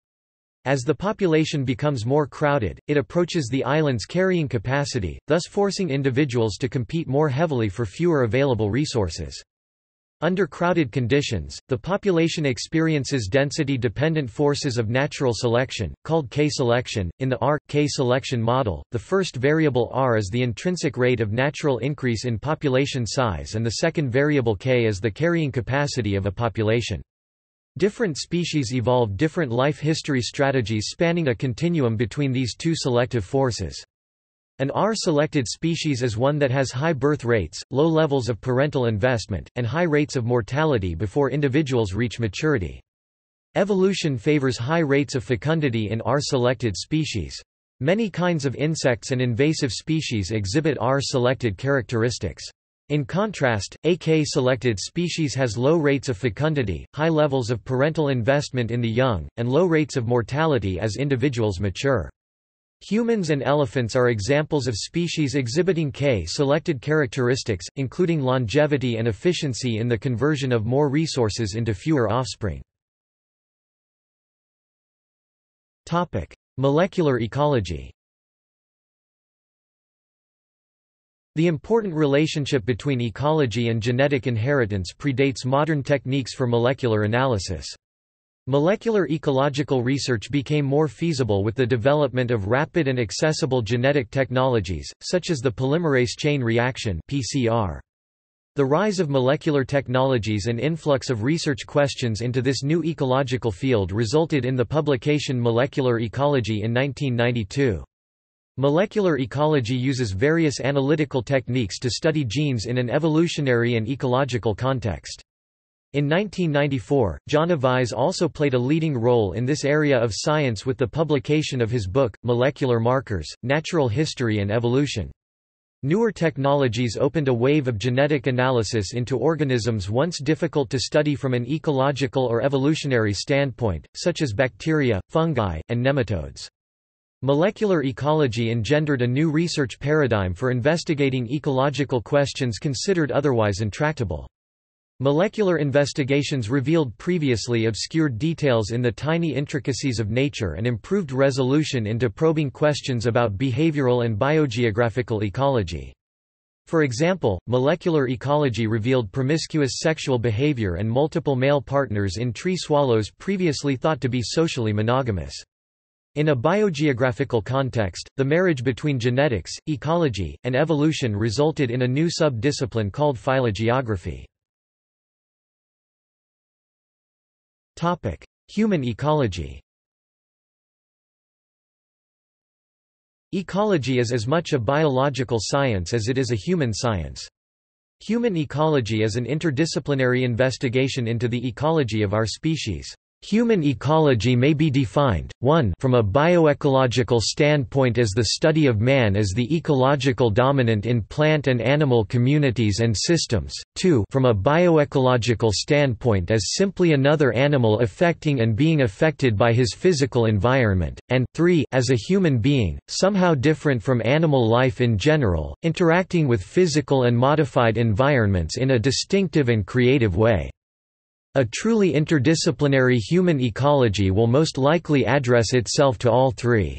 As the population becomes more crowded, it approaches the island's carrying capacity, thus forcing individuals to compete more heavily for fewer available resources. Under crowded conditions, the population experiences density-dependent forces of natural selection, called K-selection. In the R.K. selection model, the first variable R is the intrinsic rate of natural increase in population size and the second variable K is the carrying capacity of a population. Different species evolve different life history strategies spanning a continuum between these two selective forces. An R-selected species is one that has high birth rates, low levels of parental investment, and high rates of mortality before individuals reach maturity. Evolution favors high rates of fecundity in R-selected species. Many kinds of insects and invasive species exhibit R-selected characteristics. In contrast, a K-selected species has low rates of fecundity, high levels of parental investment in the young, and low rates of mortality as individuals mature. Humans and elephants are examples of species exhibiting K-selected characteristics, including longevity and efficiency in the conversion of more resources into fewer offspring. Topic: Molecular ecology. The important relationship between ecology and genetic inheritance predates modern techniques for molecular analysis. Molecular ecological research became more feasible with the development of rapid and accessible genetic technologies, such as the polymerase chain reaction (PCR). The rise of molecular technologies and influx of research questions into this new ecological field resulted in the publication Molecular Ecology in 1992. Molecular ecology uses various analytical techniques to study genes in an evolutionary and ecological context. In 1994, John Avize also played a leading role in this area of science with the publication of his book, Molecular Markers, Natural History and Evolution. Newer technologies opened a wave of genetic analysis into organisms once difficult to study from an ecological or evolutionary standpoint, such as bacteria, fungi, and nematodes. Molecular ecology engendered a new research paradigm for investigating ecological questions considered otherwise intractable. Molecular investigations revealed previously obscured details in the tiny intricacies of nature and improved resolution into probing questions about behavioral and biogeographical ecology. For example, molecular ecology revealed promiscuous sexual behavior and multiple male partners in tree swallows previously thought to be socially monogamous. In a biogeographical context, the marriage between genetics, ecology, and evolution resulted in a new sub-discipline called phylogeography. Topic: Human ecology. Ecology is as much a biological science as it is a human science. Human ecology is an interdisciplinary investigation into the ecology of our species. Human ecology may be defined, 1, from a bioecological standpoint as the study of man as the ecological dominant in plant and animal communities and systems, 2, from a bioecological standpoint as simply another animal affecting and being affected by his physical environment, and 3, as a human being, somehow different from animal life in general, interacting with physical and modified environments in a distinctive and creative way. A truly interdisciplinary human ecology will most likely address itself to all three.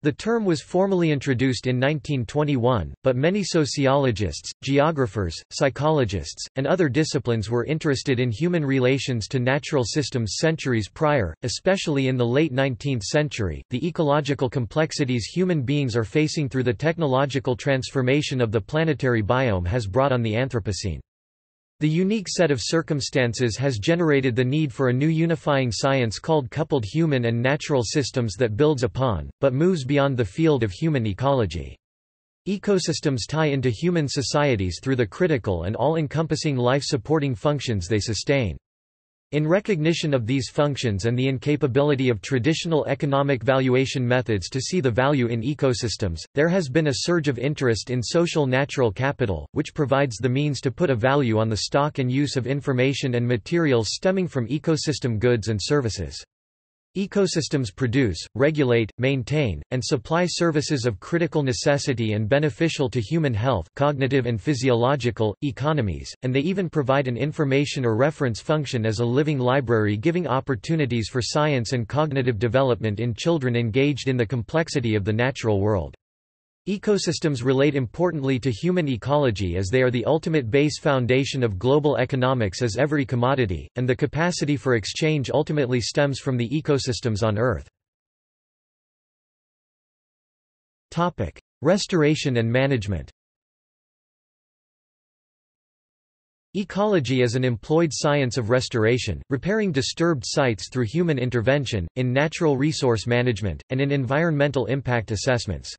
The term was formally introduced in 1921, but many sociologists, geographers, psychologists, and other disciplines were interested in human relations to natural systems centuries prior, especially in the late 19th century. The ecological complexities human beings are facing through the technological transformation of the planetary biome has brought on the Anthropocene. The unique set of circumstances has generated the need for a new unifying science called coupled human and natural systems that builds upon, but moves beyond the field of human ecology. Ecosystems tie into human societies through the critical and all-encompassing life-supporting functions they sustain. In recognition of these functions and the incapability of traditional economic valuation methods to see the value in ecosystems, there has been a surge of interest in social natural capital, which provides the means to put a value on the stock and use of information and materials stemming from ecosystem goods and services. Ecosystems produce, regulate, maintain, and supply services of critical necessity and beneficial to human health, cognitive and physiological, economies, and they even provide an information or reference function as a living library, giving opportunities for science and cognitive development in children engaged in the complexity of the natural world. Ecosystems relate importantly to human ecology as they are the ultimate base foundation of global economics as every commodity, and the capacity for exchange ultimately stems from the ecosystems on Earth. Restoration and management. Ecology is an employed science of restoration, repairing disturbed sites through human intervention, in natural resource management, and in environmental impact assessments.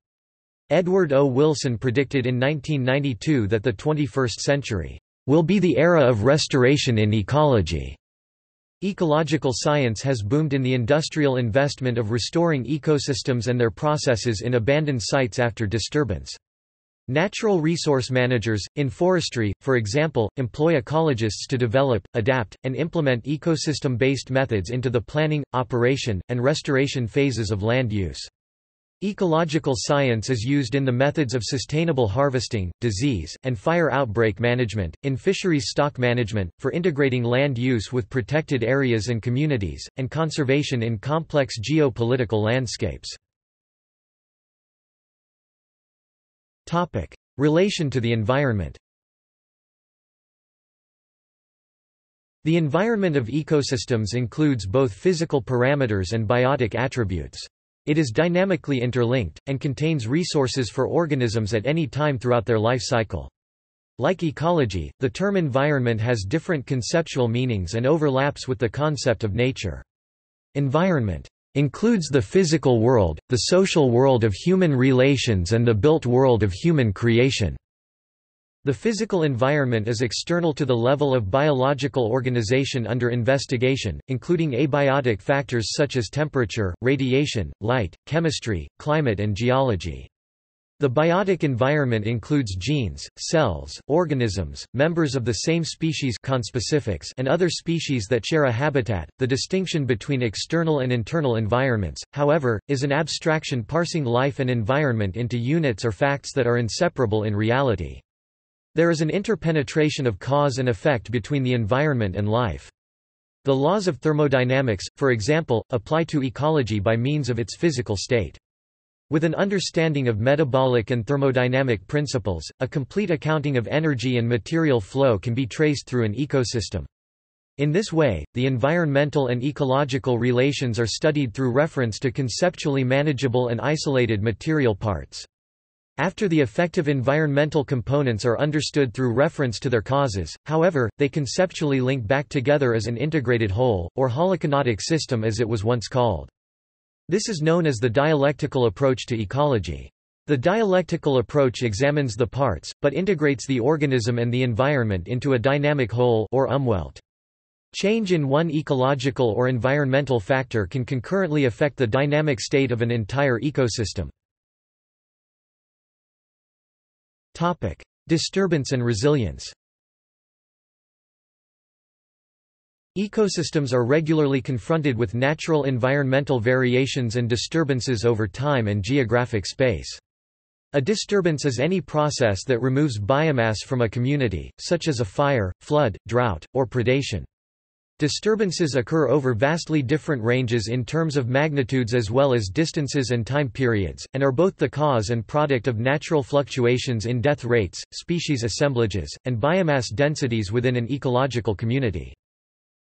Edward O. Wilson predicted in 1992 that the 21st century will be the era of restoration in ecology. Ecological science has boomed in the industrial investment of restoring ecosystems and their processes in abandoned sites after disturbance. Natural resource managers, in forestry, for example, employ ecologists to develop, adapt, and implement ecosystem-based methods into the planning, operation, and restoration phases of land use. Ecological science is used in the methods of sustainable harvesting, disease, and fire outbreak management, in fisheries stock management, for integrating land use with protected areas and communities, and conservation in complex geopolitical landscapes. Relation to the environment. The environment of ecosystems includes both physical parameters and biotic attributes. It is dynamically interlinked, and contains resources for organisms at any time throughout their life cycle. Like ecology, the term environment has different conceptual meanings and overlaps with the concept of nature. Environment includes the physical world, the social world of human relations, and the built world of human creation. The physical environment is external to the level of biological organization under investigation, including abiotic factors such as temperature, radiation, light, chemistry, climate, and geology. The biotic environment includes genes, cells, organisms, members of the same species conspecifics and other species that share a habitat. The distinction between external and internal environments, however, is an abstraction parsing life and environment into units or facts that are inseparable in reality. There is an interpenetration of cause and effect between the environment and life. The laws of thermodynamics, for example, apply to ecology by means of its physical state. With an understanding of metabolic and thermodynamic principles, a complete accounting of energy and material flow can be traced through an ecosystem. In this way, the environmental and ecological relations are studied through reference to conceptually manageable and isolated material parts. After the effective environmental components are understood through reference to their causes, however, they conceptually link back together as an integrated whole, or holoconotic system as it was once called. This is known as the dialectical approach to ecology. The dialectical approach examines the parts, but integrates the organism and the environment into a dynamic whole or umwelt. Change in one ecological or environmental factor can concurrently affect the dynamic state of an entire ecosystem. Topic: Disturbance and resilience. Ecosystems are regularly confronted with natural environmental variations and disturbances over time and geographic space. A disturbance is any process that removes biomass from a community, such as a fire, flood, drought, or predation. Disturbances occur over vastly different ranges in terms of magnitudes as well as distances and time periods, and are both the cause and product of natural fluctuations in death rates, species assemblages, and biomass densities within an ecological community.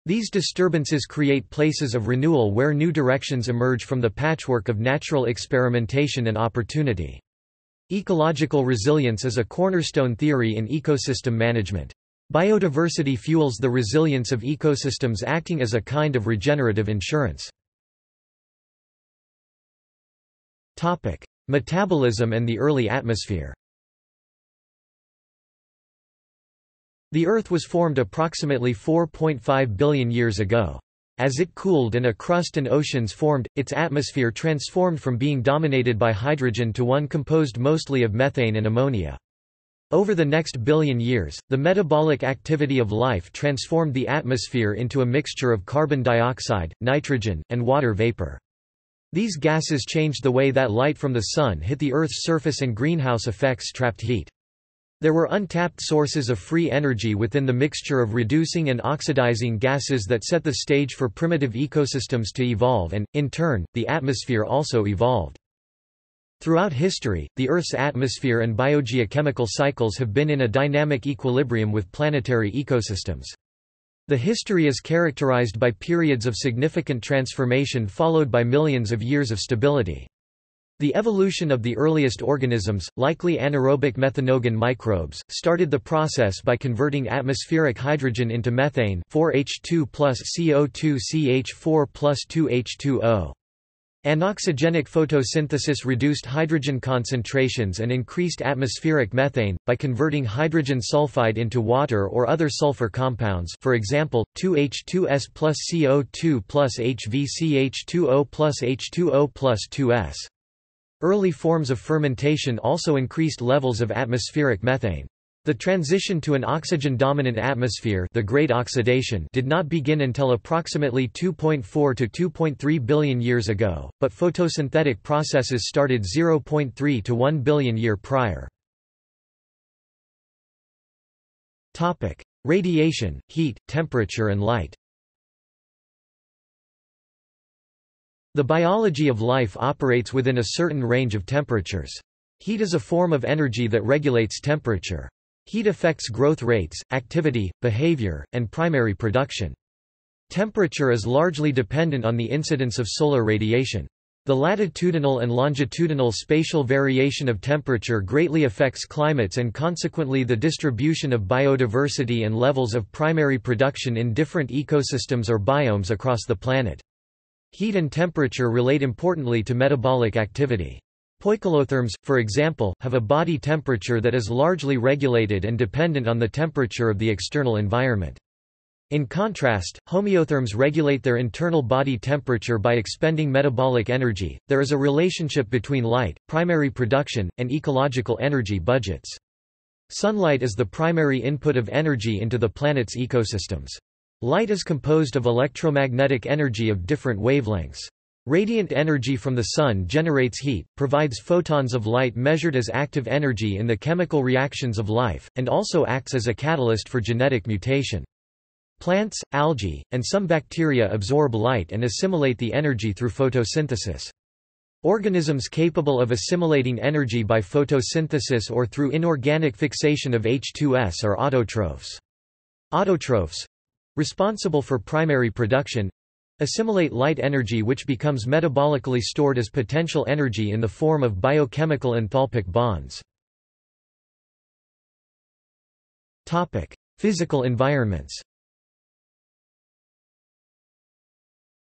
These disturbances create places of renewal where new directions emerge from the patchwork of natural experimentation and opportunity. Ecological resilience is a cornerstone theory in ecosystem management. Biodiversity fuels the resilience of ecosystems, acting as a kind of regenerative insurance. Metabolism and the early atmosphere. The Earth was formed approximately 4.5 billion years ago. As it cooled and a crust and oceans formed, its atmosphere transformed from being dominated by hydrogen to one composed mostly of methane and ammonia. Over the next billion years, the metabolic activity of life transformed the atmosphere into a mixture of carbon dioxide, nitrogen, and water vapor. These gases changed the way that light from the sun hit the Earth's surface, and greenhouse effects trapped heat. There were untapped sources of free energy within the mixture of reducing and oxidizing gases that set the stage for primitive ecosystems to evolve, and, in turn, the atmosphere also evolved. Throughout history, the Earth's atmosphere and biogeochemical cycles have been in a dynamic equilibrium with planetary ecosystems. The history is characterized by periods of significant transformation followed by millions of years of stability. The evolution of the earliest organisms, likely anaerobic methanogen microbes, started the process by converting atmospheric hydrogen into methane 4H2 plus CO2 CH4 plus 2H2O. Anoxygenic photosynthesis reduced hydrogen concentrations and increased atmospheric methane, by converting hydrogen sulfide into water or other sulfur compounds, for example, 2H2S plus CO2 plus HVCH2O plus H2O plus 2S. Early forms of fermentation also increased levels of atmospheric methane. The transition to an oxygen-dominant atmosphere, the Great Oxidation, did not begin until approximately 2.4 to 2.3 billion years ago, but photosynthetic processes started 0.3 to 1 billion year prior. Topic: Radiation, heat, temperature and light. The biology of life operates within a certain range of temperatures. Heat is a form of energy that regulates temperature. Heat affects growth rates, activity, behavior, and primary production. Temperature is largely dependent on the incidence of solar radiation. The latitudinal and longitudinal spatial variation of temperature greatly affects climates and consequently the distribution of biodiversity and levels of primary production in different ecosystems or biomes across the planet. Heat and temperature relate importantly to metabolic activity. Poikilotherms, for example, have a body temperature that is largely regulated and dependent on the temperature of the external environment. In contrast, homeotherms regulate their internal body temperature by expending metabolic energy. There is a relationship between light, primary production, and ecological energy budgets. Sunlight is the primary input of energy into the planet's ecosystems. Light is composed of electromagnetic energy of different wavelengths. Radiant energy from the sun generates heat, provides photons of light measured as active energy in the chemical reactions of life, and also acts as a catalyst for genetic mutation. Plants, algae, and some bacteria absorb light and assimilate the energy through photosynthesis. Organisms capable of assimilating energy by photosynthesis or through inorganic fixation of H2S are autotrophs. Autotrophs, responsible for primary production, assimilate light energy which becomes metabolically stored as potential energy in the form of biochemical enthalpic bonds. Topic: Physical environments.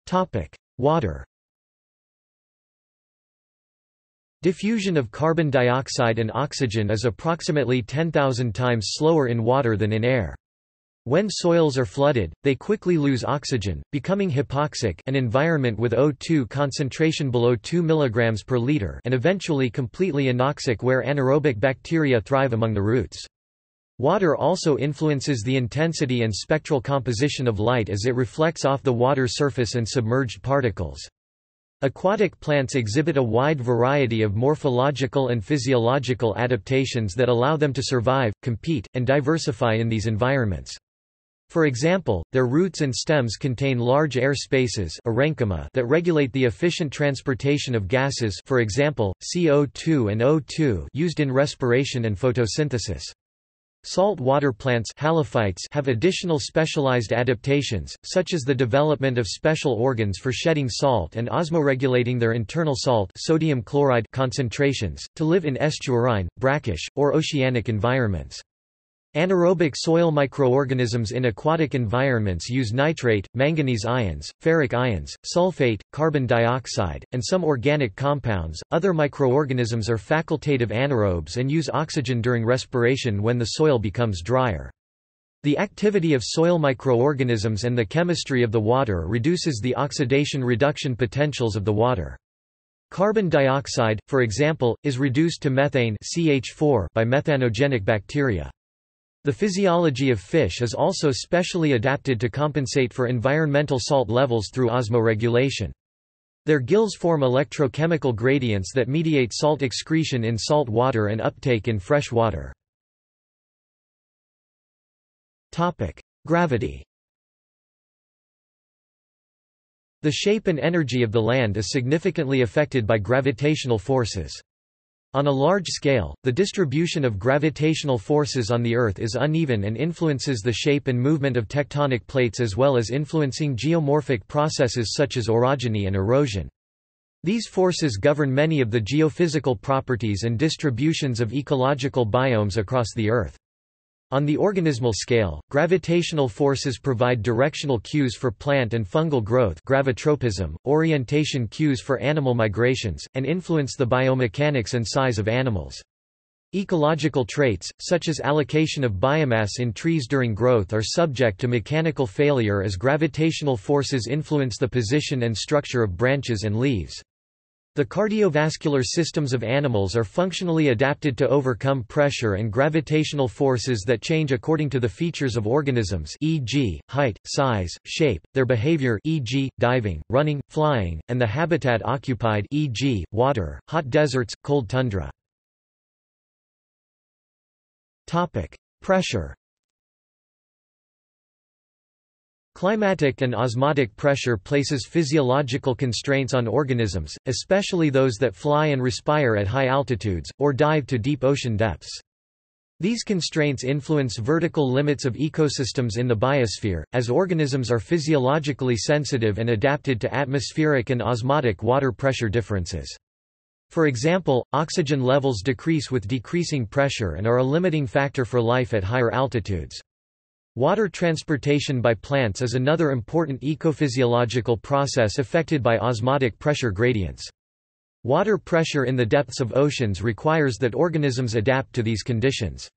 Topic: Water. Diffusion of carbon dioxide and oxygen is approximately 10,000 times slower in water than in air. When soils are flooded, they quickly lose oxygen, becoming hypoxic, an environment with O2 concentration below 2 mg per liter, and eventually completely anoxic, where anaerobic bacteria thrive among the roots. Water also influences the intensity and spectral composition of light as it reflects off the water surface and submerged particles. Aquatic plants exhibit a wide variety of morphological and physiological adaptations that allow them to survive, compete, and diversify in these environments. For example, their roots and stems contain large air spaces that regulate the efficient transportation of gases, for example, CO2 and O2, used in respiration and photosynthesis. Saltwater plants have additional specialized adaptations, such as the development of special organs for shedding salt and osmoregulating their internal salt sodium chloride concentrations, to live in estuarine, brackish, or oceanic environments. Anaerobic soil microorganisms in aquatic environments use nitrate, manganese ions, ferric ions, sulfate, carbon dioxide, and some organic compounds. Other microorganisms are facultative anaerobes and use oxygen during respiration when the soil becomes drier. The activity of soil microorganisms and the chemistry of the water reduces the oxidation-reduction potentials of the water. Carbon dioxide, for example, is reduced to methane (CH4) by methanogenic bacteria. The physiology of fish is also specially adapted to compensate for environmental salt levels through osmoregulation. Their gills form electrochemical gradients that mediate salt excretion in salt water and uptake in fresh water. Gravity. The shape and energy of the land is significantly affected by gravitational forces. On a large scale, the distribution of gravitational forces on the Earth is uneven and influences the shape and movement of tectonic plates, as well as influencing geomorphic processes such as orogeny and erosion. These forces govern many of the geophysical properties and distributions of ecological biomes across the Earth. On the organismal scale, gravitational forces provide directional cues for plant and fungal growth, gravitropism, orientation cues for animal migrations, and influence the biomechanics and size of animals. Ecological traits, such as allocation of biomass in trees during growth, are subject to mechanical failure as gravitational forces influence the position and structure of branches and leaves. The cardiovascular systems of animals are functionally adapted to overcome pressure and gravitational forces that change according to the features of organisms, e.g., height, size, shape, their behavior, e.g., diving, running, flying, and the habitat occupied, e.g., water, hot deserts, cold tundra. Topic: Pressure. Climatic and osmotic pressure places physiological constraints on organisms, especially those that fly and respire at high altitudes, or dive to deep ocean depths. These constraints influence vertical limits of ecosystems in the biosphere, as organisms are physiologically sensitive and adapted to atmospheric and osmotic water pressure differences. For example, oxygen levels decrease with decreasing pressure and are a limiting factor for life at higher altitudes. Water transportation by plants is another important ecophysiological process affected by osmotic pressure gradients. Water pressure in the depths of oceans requires that organisms adapt to these conditions.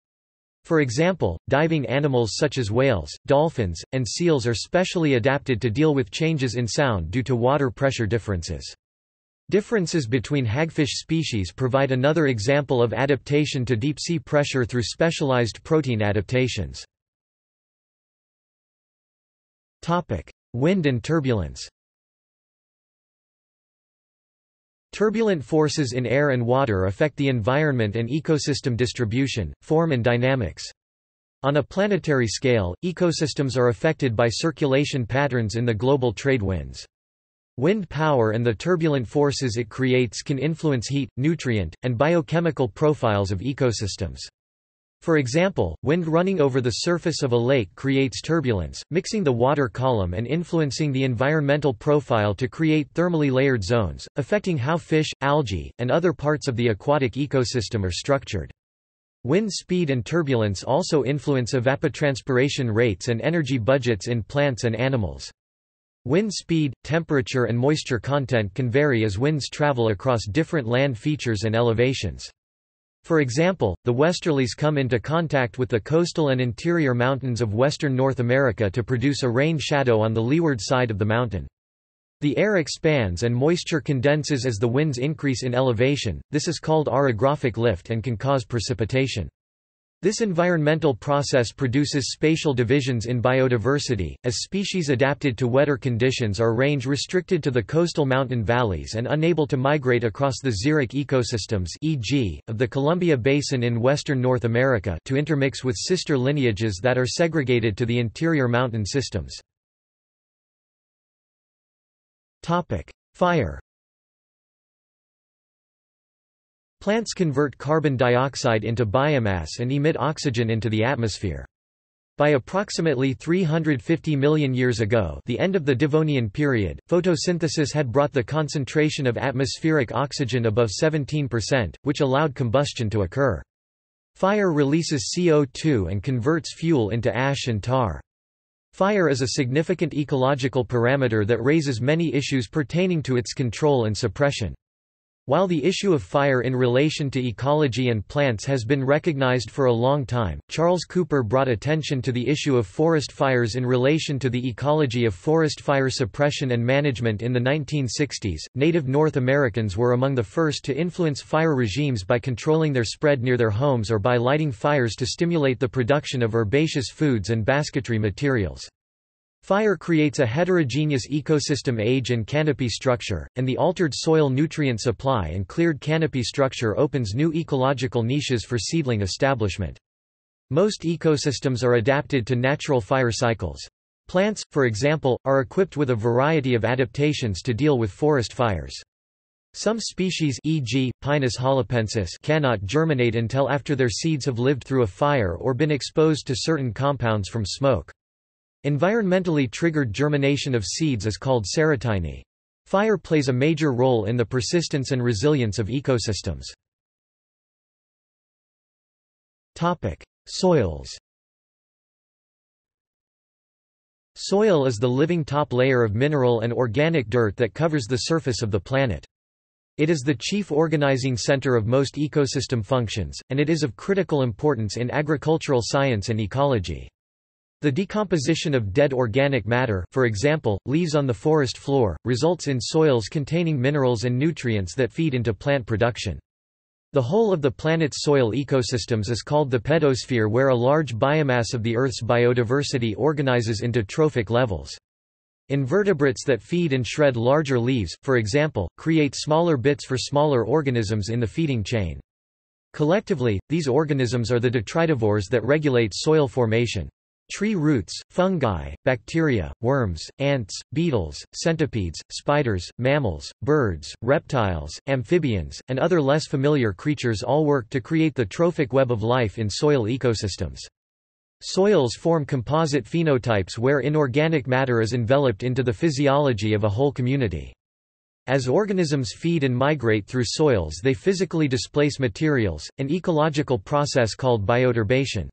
For example, diving animals such as whales, dolphins, and seals are specially adapted to deal with changes in sound due to water pressure differences. Differences between hagfish species provide another example of adaptation to deep-sea pressure through specialized protein adaptations. Wind and turbulence. Turbulent forces in air and water affect the environment and ecosystem distribution, form and dynamics. On a planetary scale, ecosystems are affected by circulation patterns in the global trade winds. Wind power and the turbulent forces it creates can influence heat, nutrient, and biochemical profiles of ecosystems. For example, wind running over the surface of a lake creates turbulence, mixing the water column and influencing the environmental profile to create thermally layered zones, affecting how fish, algae, and other parts of the aquatic ecosystem are structured. Wind speed and turbulence also influence evapotranspiration rates and energy budgets in plants and animals. Wind speed, temperature, and moisture content can vary as winds travel across different land features and elevations. For example, the westerlies come into contact with the coastal and interior mountains of western North America to produce a rain shadow on the leeward side of the mountain. The air expands and moisture condenses as the winds increase in elevation. This is called orographic lift and can cause precipitation. This environmental process produces spatial divisions in biodiversity, as species adapted to wetter conditions are range restricted to the coastal mountain valleys and unable to migrate across the xeric ecosystems, e.g., of the Columbia Basin in western North America, to intermix with sister lineages that are segregated to the interior mountain systems. Topic: Fire. Plants convert carbon dioxide into biomass and emit oxygen into the atmosphere. By approximately 350 million years ago, the end of the Devonian period, photosynthesis had brought the concentration of atmospheric oxygen above 17%, which allowed combustion to occur. Fire releases CO2 and converts fuel into ash and tar. Fire is a significant ecological parameter that raises many issues pertaining to its control and suppression. While the issue of fire in relation to ecology and plants has been recognized for a long time, Charles Cooper brought attention to the issue of forest fires in relation to the ecology of forest fire suppression and management in the 1960s. Native North Americans were among the first to influence fire regimes by controlling their spread near their homes or by lighting fires to stimulate the production of herbaceous foods and basketry materials. Fire creates a heterogeneous ecosystem age and canopy structure, and the altered soil nutrient supply and cleared canopy structure opens new ecological niches for seedling establishment. Most ecosystems are adapted to natural fire cycles. Plants, for example, are equipped with a variety of adaptations to deal with forest fires. Some species, e.g., Pinus halepensis, cannot germinate until after their seeds have lived through a fire or been exposed to certain compounds from smoke. Environmentally triggered germination of seeds is called serotiny. Fire plays a major role in the persistence and resilience of ecosystems. Topic: Soils. Soil is the living top layer of mineral and organic dirt that covers the surface of the planet. It is the chief organizing center of most ecosystem functions, and it is of critical importance in agricultural science and ecology. The decomposition of dead organic matter, for example, leaves on the forest floor, results in soils containing minerals and nutrients that feed into plant production. The whole of the planet's soil ecosystems is called the pedosphere, where a large biomass of the Earth's biodiversity organizes into trophic levels. Invertebrates that feed and shred larger leaves, for example, create smaller bits for smaller organisms in the feeding chain. Collectively, these organisms are the detritivores that regulate soil formation. Tree roots, fungi, bacteria, worms, ants, beetles, centipedes, spiders, mammals, birds, reptiles, amphibians, and other less familiar creatures all work to create the trophic web of life in soil ecosystems. Soils form composite phenotypes where inorganic matter is enveloped into the physiology of a whole community. As organisms feed and migrate through soils, they physically displace materials, an ecological process called bioturbation.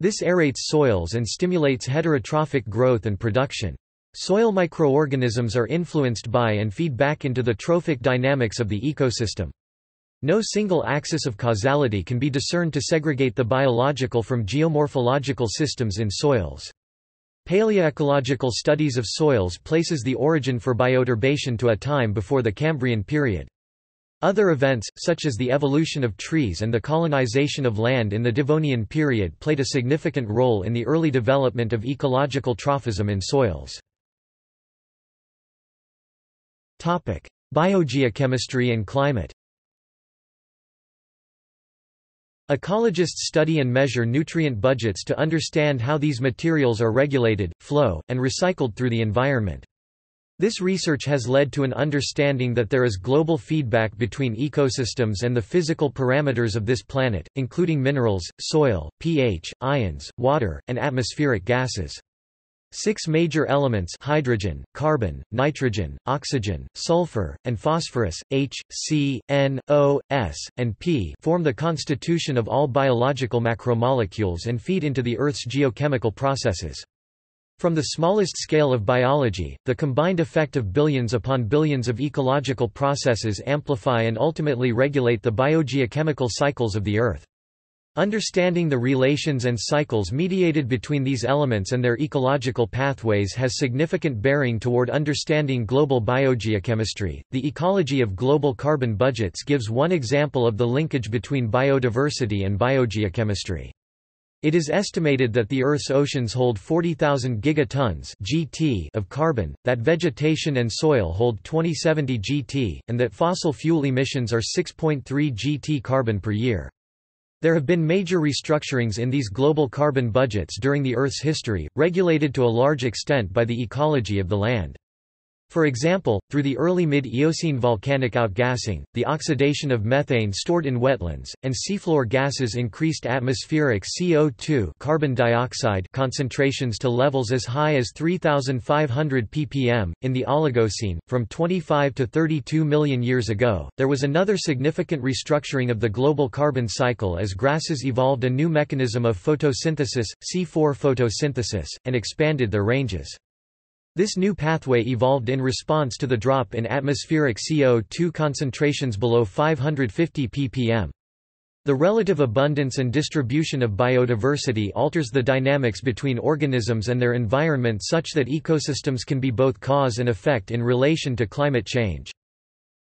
This aerates soils and stimulates heterotrophic growth and production. Soil microorganisms are influenced by and feed back into the trophic dynamics of the ecosystem. No single axis of causality can be discerned to segregate the biological from geomorphological systems in soils. Paleoecological studies of soils places the origin for bioturbation to a time before the Cambrian period. Other events, such as the evolution of trees and the colonization of land in the Devonian period, played a significant role in the early development of ecological trophism in soils. Topic: Biogeochemistry and climate. Ecologists study and measure nutrient budgets to understand how these materials are regulated, flow, and recycled through the environment. This research has led to an understanding that there is global feedback between ecosystems and the physical parameters of this planet, including minerals, soil, pH, ions, water, and atmospheric gases. Six major elements, hydrogen, carbon, nitrogen, oxygen, sulfur, and phosphorus, H, C, N, O, S, and P, form the constitution of all biological macromolecules and feed into the Earth's geochemical processes. From the smallest scale of biology, the combined effect of billions upon billions of ecological processes amplify and ultimately regulate the biogeochemical cycles of the Earth. Understanding the relations and cycles mediated between these elements and their ecological pathways has significant bearing toward understanding global biogeochemistry. The ecology of global carbon budgets gives one example of the linkage between biodiversity and biogeochemistry. It is estimated that the Earth's oceans hold 40,000 gigatons (gt) of carbon, that vegetation and soil hold 2070 gt, and that fossil fuel emissions are 6.3 gt carbon per year. There have been major restructurings in these global carbon budgets during the Earth's history, regulated to a large extent by the ecology of the land. For example, through the early mid-Eocene volcanic outgassing, the oxidation of methane stored in wetlands, and seafloor gases increased atmospheric CO2 carbon dioxide concentrations to levels as high as 3,500 ppm. In the Oligocene, from 25 to 32 million years ago, there was another significant restructuring of the global carbon cycle as grasses evolved a new mechanism of photosynthesis, C4 photosynthesis, and expanded their ranges. This new pathway evolved in response to the drop in atmospheric CO2 concentrations below 550 ppm. The relative abundance and distribution of biodiversity alters the dynamics between organisms and their environment such that ecosystems can be both cause and effect in relation to climate change.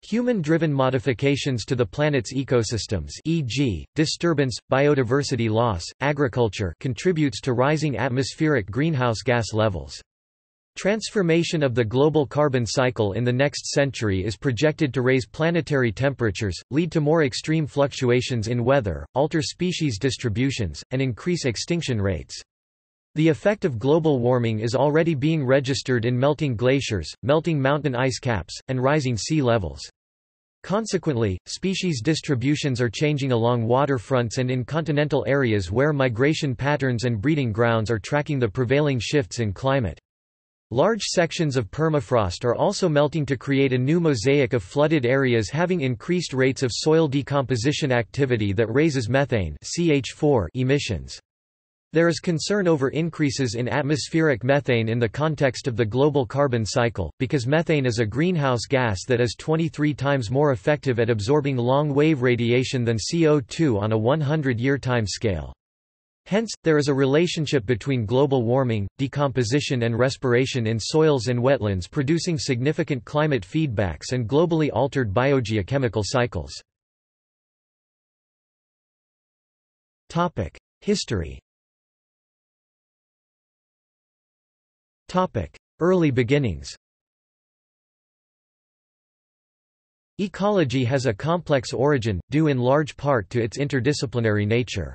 Human-driven modifications to the planet's ecosystems, e.g., disturbance, biodiversity loss, agriculture, contributes to rising atmospheric greenhouse gas levels. Transformation of the global carbon cycle in the next century is projected to raise planetary temperatures, lead to more extreme fluctuations in weather, alter species distributions, and increase extinction rates. The effect of global warming is already being registered in melting glaciers, melting mountain ice caps, and rising sea levels. Consequently, species distributions are changing along waterfronts and in continental areas where migration patterns and breeding grounds are tracking the prevailing shifts in climate. Large sections of permafrost are also melting to create a new mosaic of flooded areas having increased rates of soil decomposition activity that raises methane (CH4) emissions. There is concern over increases in atmospheric methane in the context of the global carbon cycle, because methane is a greenhouse gas that is 23 times more effective at absorbing long-wave radiation than CO2 on a 100-year time scale. Hence, there is a relationship between global warming, decomposition and respiration in soils and wetlands producing significant climate feedbacks and globally altered biogeochemical cycles. History. Early beginnings. Ecology has a complex origin, due in large part to its interdisciplinary nature.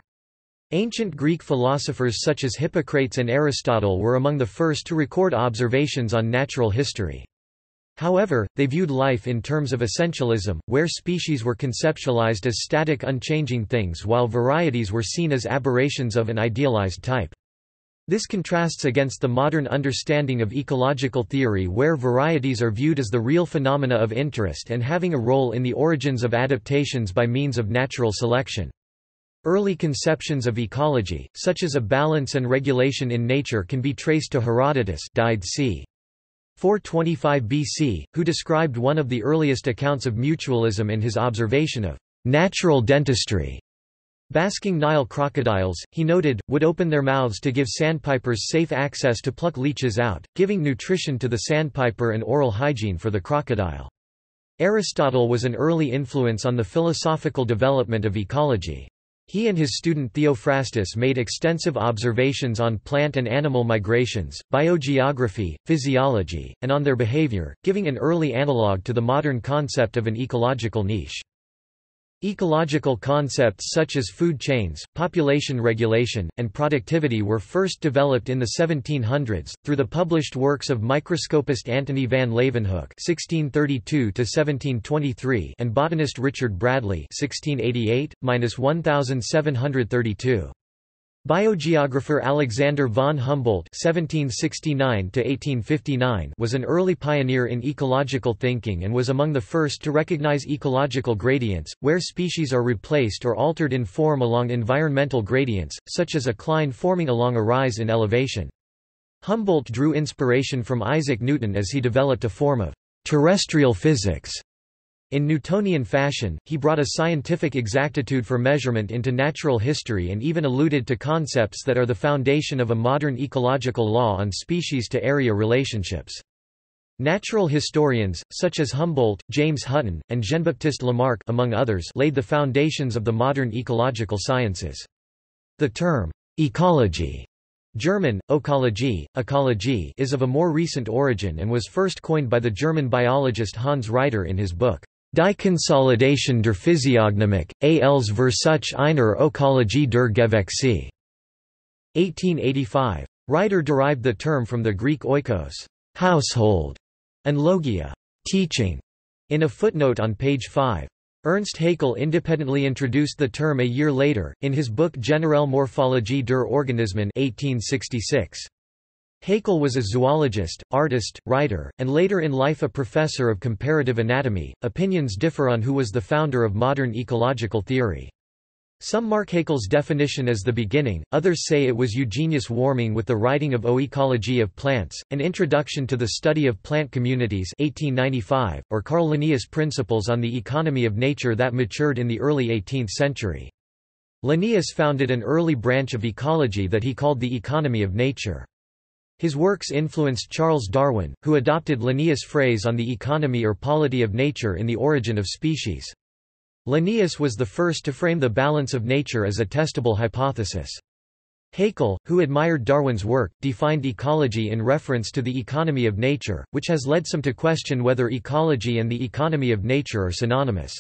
Ancient Greek philosophers such as Hippocrates and Aristotle were among the first to record observations on natural history. However, they viewed life in terms of essentialism, where species were conceptualized as static, unchanging things while varieties were seen as aberrations of an idealized type. This contrasts against the modern understanding of ecological theory where varieties are viewed as the real phenomena of interest and having a role in the origins of adaptations by means of natural selection. Early conceptions of ecology, such as a balance and regulation in nature, can be traced to Herodotus, died c. 425 BC, who described one of the earliest accounts of mutualism in his observation of natural dentistry. Basking Nile crocodiles, he noted, would open their mouths to give sandpipers safe access to pluck leeches out, giving nutrition to the sandpiper and oral hygiene for the crocodile. Aristotle was an early influence on the philosophical development of ecology. He and his student Theophrastus made extensive observations on plant and animal migrations, biogeography, physiology, and on their behavior, giving an early analogue to the modern concept of an ecological niche. Ecological concepts such as food chains, population regulation, and productivity were first developed in the 1700s, through the published works of microscopist Antony van Leeuwenhoek (1632–1723) and botanist Richard Bradley (1688–1732). Biogeographer Alexander von Humboldt (1769–1859) was an early pioneer in ecological thinking and was among the first to recognize ecological gradients, where species are replaced or altered in form along environmental gradients, such as a cline forming along a rise in elevation. Humboldt drew inspiration from Isaac Newton as he developed a form of terrestrial physics. In Newtonian fashion, he brought a scientific exactitude for measurement into natural history and even alluded to concepts that are the foundation of a modern ecological law on species-to-area relationships. Natural historians, such as Humboldt, James Hutton, and Jean-Baptiste Lamarck, among others, laid the foundations of the modern ecological sciences. The term, ecology, German, Ökologie, is of a more recent origin and was first coined by the German biologist Hans Reiter in his book Die Konsolidation der Physiognomik, als Versuch einer Ökologie der Gewächse, 1885. Reiter derived the term from the Greek oikos, household, and logia, teaching, in a footnote on page 5. Ernst Haeckel independently introduced the term a year later, in his book Generelle Morphologie der Organismen, 1866. Haeckel was a zoologist, artist, writer, and later in life a professor of comparative anatomy. Opinions differ on who was the founder of modern ecological theory. Some mark Haeckel's definition as the beginning, others say it was Eugenius Warming with the writing of O Ecology of Plants, An Introduction to the Study of Plant Communities 1895, or Carl Linnaeus' Principles on the Economy of Nature that matured in the early 18th century. Linnaeus founded an early branch of ecology that he called the Economy of Nature. His works influenced Charles Darwin, who adopted Linnaeus' phrase on the economy or polity of nature in The Origin of Species. Linnaeus was the first to frame the balance of nature as a testable hypothesis. Haeckel, who admired Darwin's work, defined ecology in reference to the economy of nature, which has led some to question whether ecology and the economy of nature are synonymous.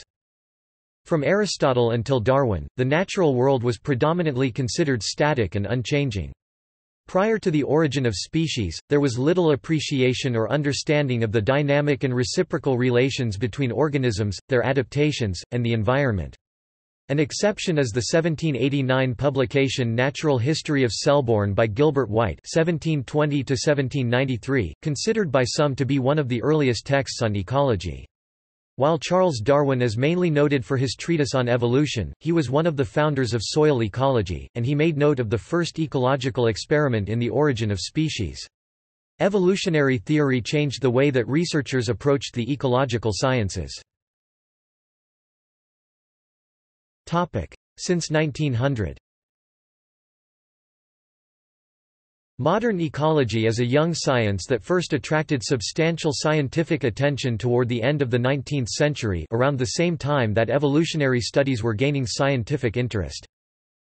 From Aristotle until Darwin, the natural world was predominantly considered static and unchanging. Prior to The Origin of Species, there was little appreciation or understanding of the dynamic and reciprocal relations between organisms, their adaptations, and the environment. An exception is the 1789 publication Natural History of Selborne by Gilbert White (1720–1793), considered by some to be one of the earliest texts on ecology. While Charles Darwin is mainly noted for his treatise on evolution, he was one of the founders of soil ecology, and he made note of the first ecological experiment in The Origin of Species. Evolutionary theory changed the way that researchers approached the ecological sciences. Since 1900. Modern ecology is a young science that first attracted substantial scientific attention toward the end of the 19th century, around the same time that evolutionary studies were gaining scientific interest.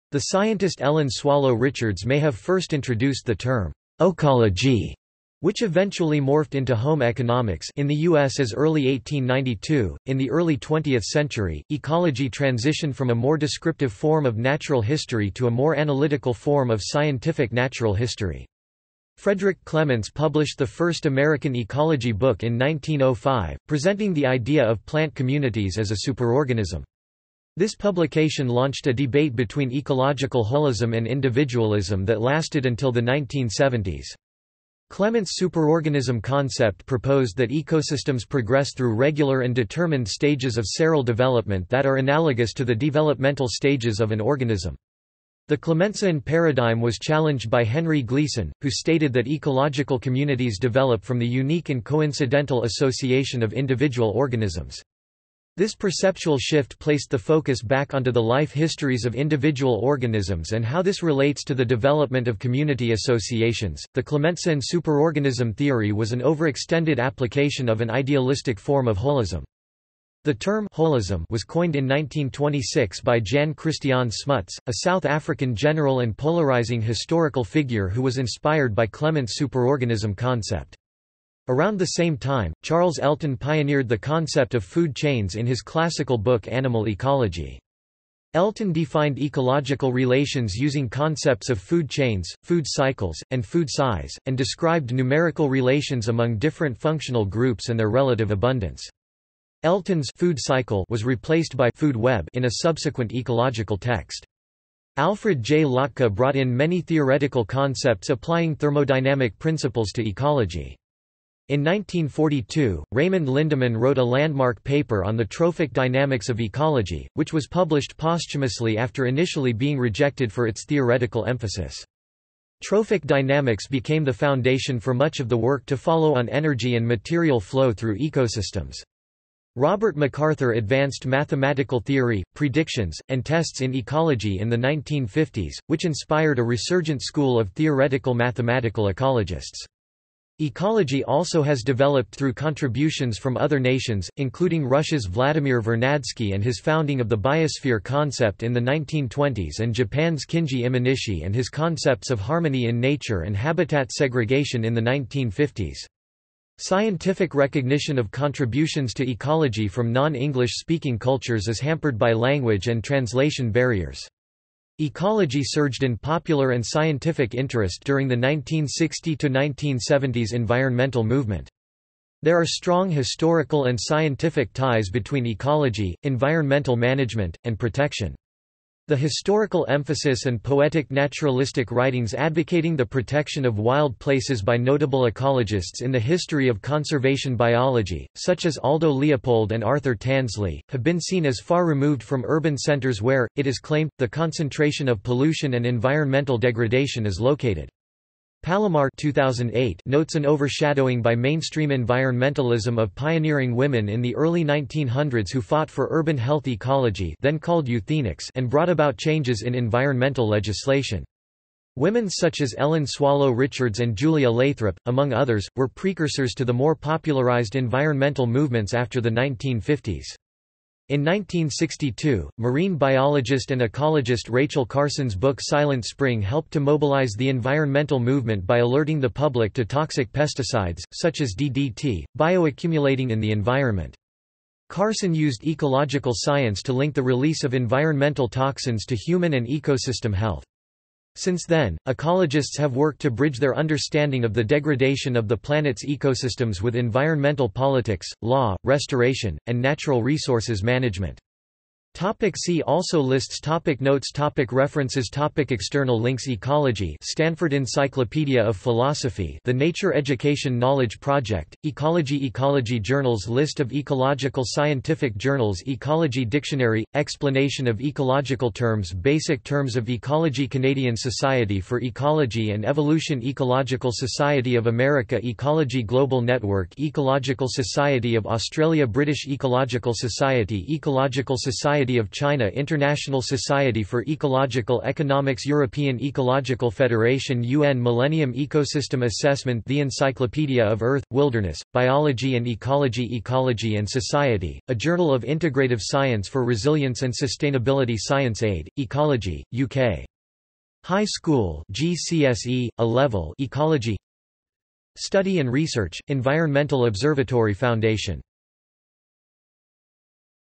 The scientist Ellen Swallow Richards may have first introduced the term «ecology», which eventually morphed into home economics in the U.S. as early 1892. In the early 20th century, ecology transitioned from a more descriptive form of natural history to a more analytical form of scientific natural history. Frederick Clements published the first American ecology book in 1905, presenting the idea of plant communities as a superorganism. This publication launched a debate between ecological holism and individualism that lasted until the 1970s. Clements' superorganism concept proposed that ecosystems progress through regular and determined stages of seral development that are analogous to the developmental stages of an organism. The Clementsian paradigm was challenged by Henry Gleason, who stated that ecological communities develop from the unique and coincidental association of individual organisms. This perceptual shift placed the focus back onto the life histories of individual organisms and how this relates to the development of community associations. The Clementsian superorganism theory was an overextended application of an idealistic form of holism. The term holism was coined in 1926 by Jan Christian Smuts, a South African general and polarizing historical figure who was inspired by Clements' superorganism concept. Around the same time, Charles Elton pioneered the concept of food chains in his classical book Animal Ecology. Elton defined ecological relations using concepts of food chains, food cycles, and food size, and described numerical relations among different functional groups and their relative abundance. Elton's food cycle was replaced by food web in a subsequent ecological text. Alfred J. Lotka brought in many theoretical concepts applying thermodynamic principles to ecology. In 1942, Raymond Lindeman wrote a landmark paper on the trophic dynamics of ecology, which was published posthumously after initially being rejected for its theoretical emphasis. Trophic dynamics became the foundation for much of the work to follow on energy and material flow through ecosystems. Robert MacArthur advanced mathematical theory, predictions, and tests in ecology in the 1950s, which inspired a resurgent school of theoretical mathematical ecologists. Ecology also has developed through contributions from other nations, including Russia's Vladimir Vernadsky and his founding of the biosphere concept in the 1920s, and Japan's Kinji Imanishi and his concepts of harmony in nature and habitat segregation in the 1950s. Scientific recognition of contributions to ecology from non-English-speaking cultures is hampered by language and translation barriers. Ecology surged in popular and scientific interest during the 1960s to 1970s environmental movement. There are strong historical and scientific ties between ecology, environmental management, and protection. The historical emphasis and poetic naturalistic writings advocating the protection of wild places by notable ecologists in the history of conservation biology, such as Aldo Leopold and Arthur Tansley, have been seen as far removed from urban centers where, it is claimed, the concentration of pollution and environmental degradation is located. Palomar 2008 notes an overshadowing by mainstream environmentalism of pioneering women in the early 1900s who fought for urban health ecology, then called euthenics, and brought about changes in environmental legislation. Women such as Ellen Swallow Richards and Julia Lathrop, among others, were precursors to the more popularized environmental movements after the 1950s. In 1962, marine biologist and ecologist Rachel Carson's book Silent Spring helped to mobilize the environmental movement by alerting the public to toxic pesticides, such as DDT, bioaccumulating in the environment. Carson used ecological science to link the release of environmental toxins to human and ecosystem health. Since then, ecologists have worked to bridge their understanding of the degradation of the planet's ecosystems with environmental politics, law, restoration, and natural resources management. Topic see also lists. Topic notes. Topic references. Topic external links. Ecology, Stanford Encyclopedia of Philosophy, The Nature Education Knowledge Project, Ecology. Ecology journals. List of ecological scientific journals. Ecology Dictionary, explanation of ecological terms. Basic terms of ecology. Canadian Society for Ecology and Evolution. Ecological Society of America. Ecology Global Network. Ecological Society of Australia. British Ecological Society. Ecological Society of China. International Society for Ecological Economics. European Ecological Federation. UN Millennium Ecosystem Assessment. The Encyclopedia of Earth, Wilderness, Biology and Ecology. Ecology and Society, a journal of integrative science for resilience and sustainability. Science Aid, Ecology, UK. High School GCSE, A Level Ecology Study and Research, Environmental Observatory Foundation.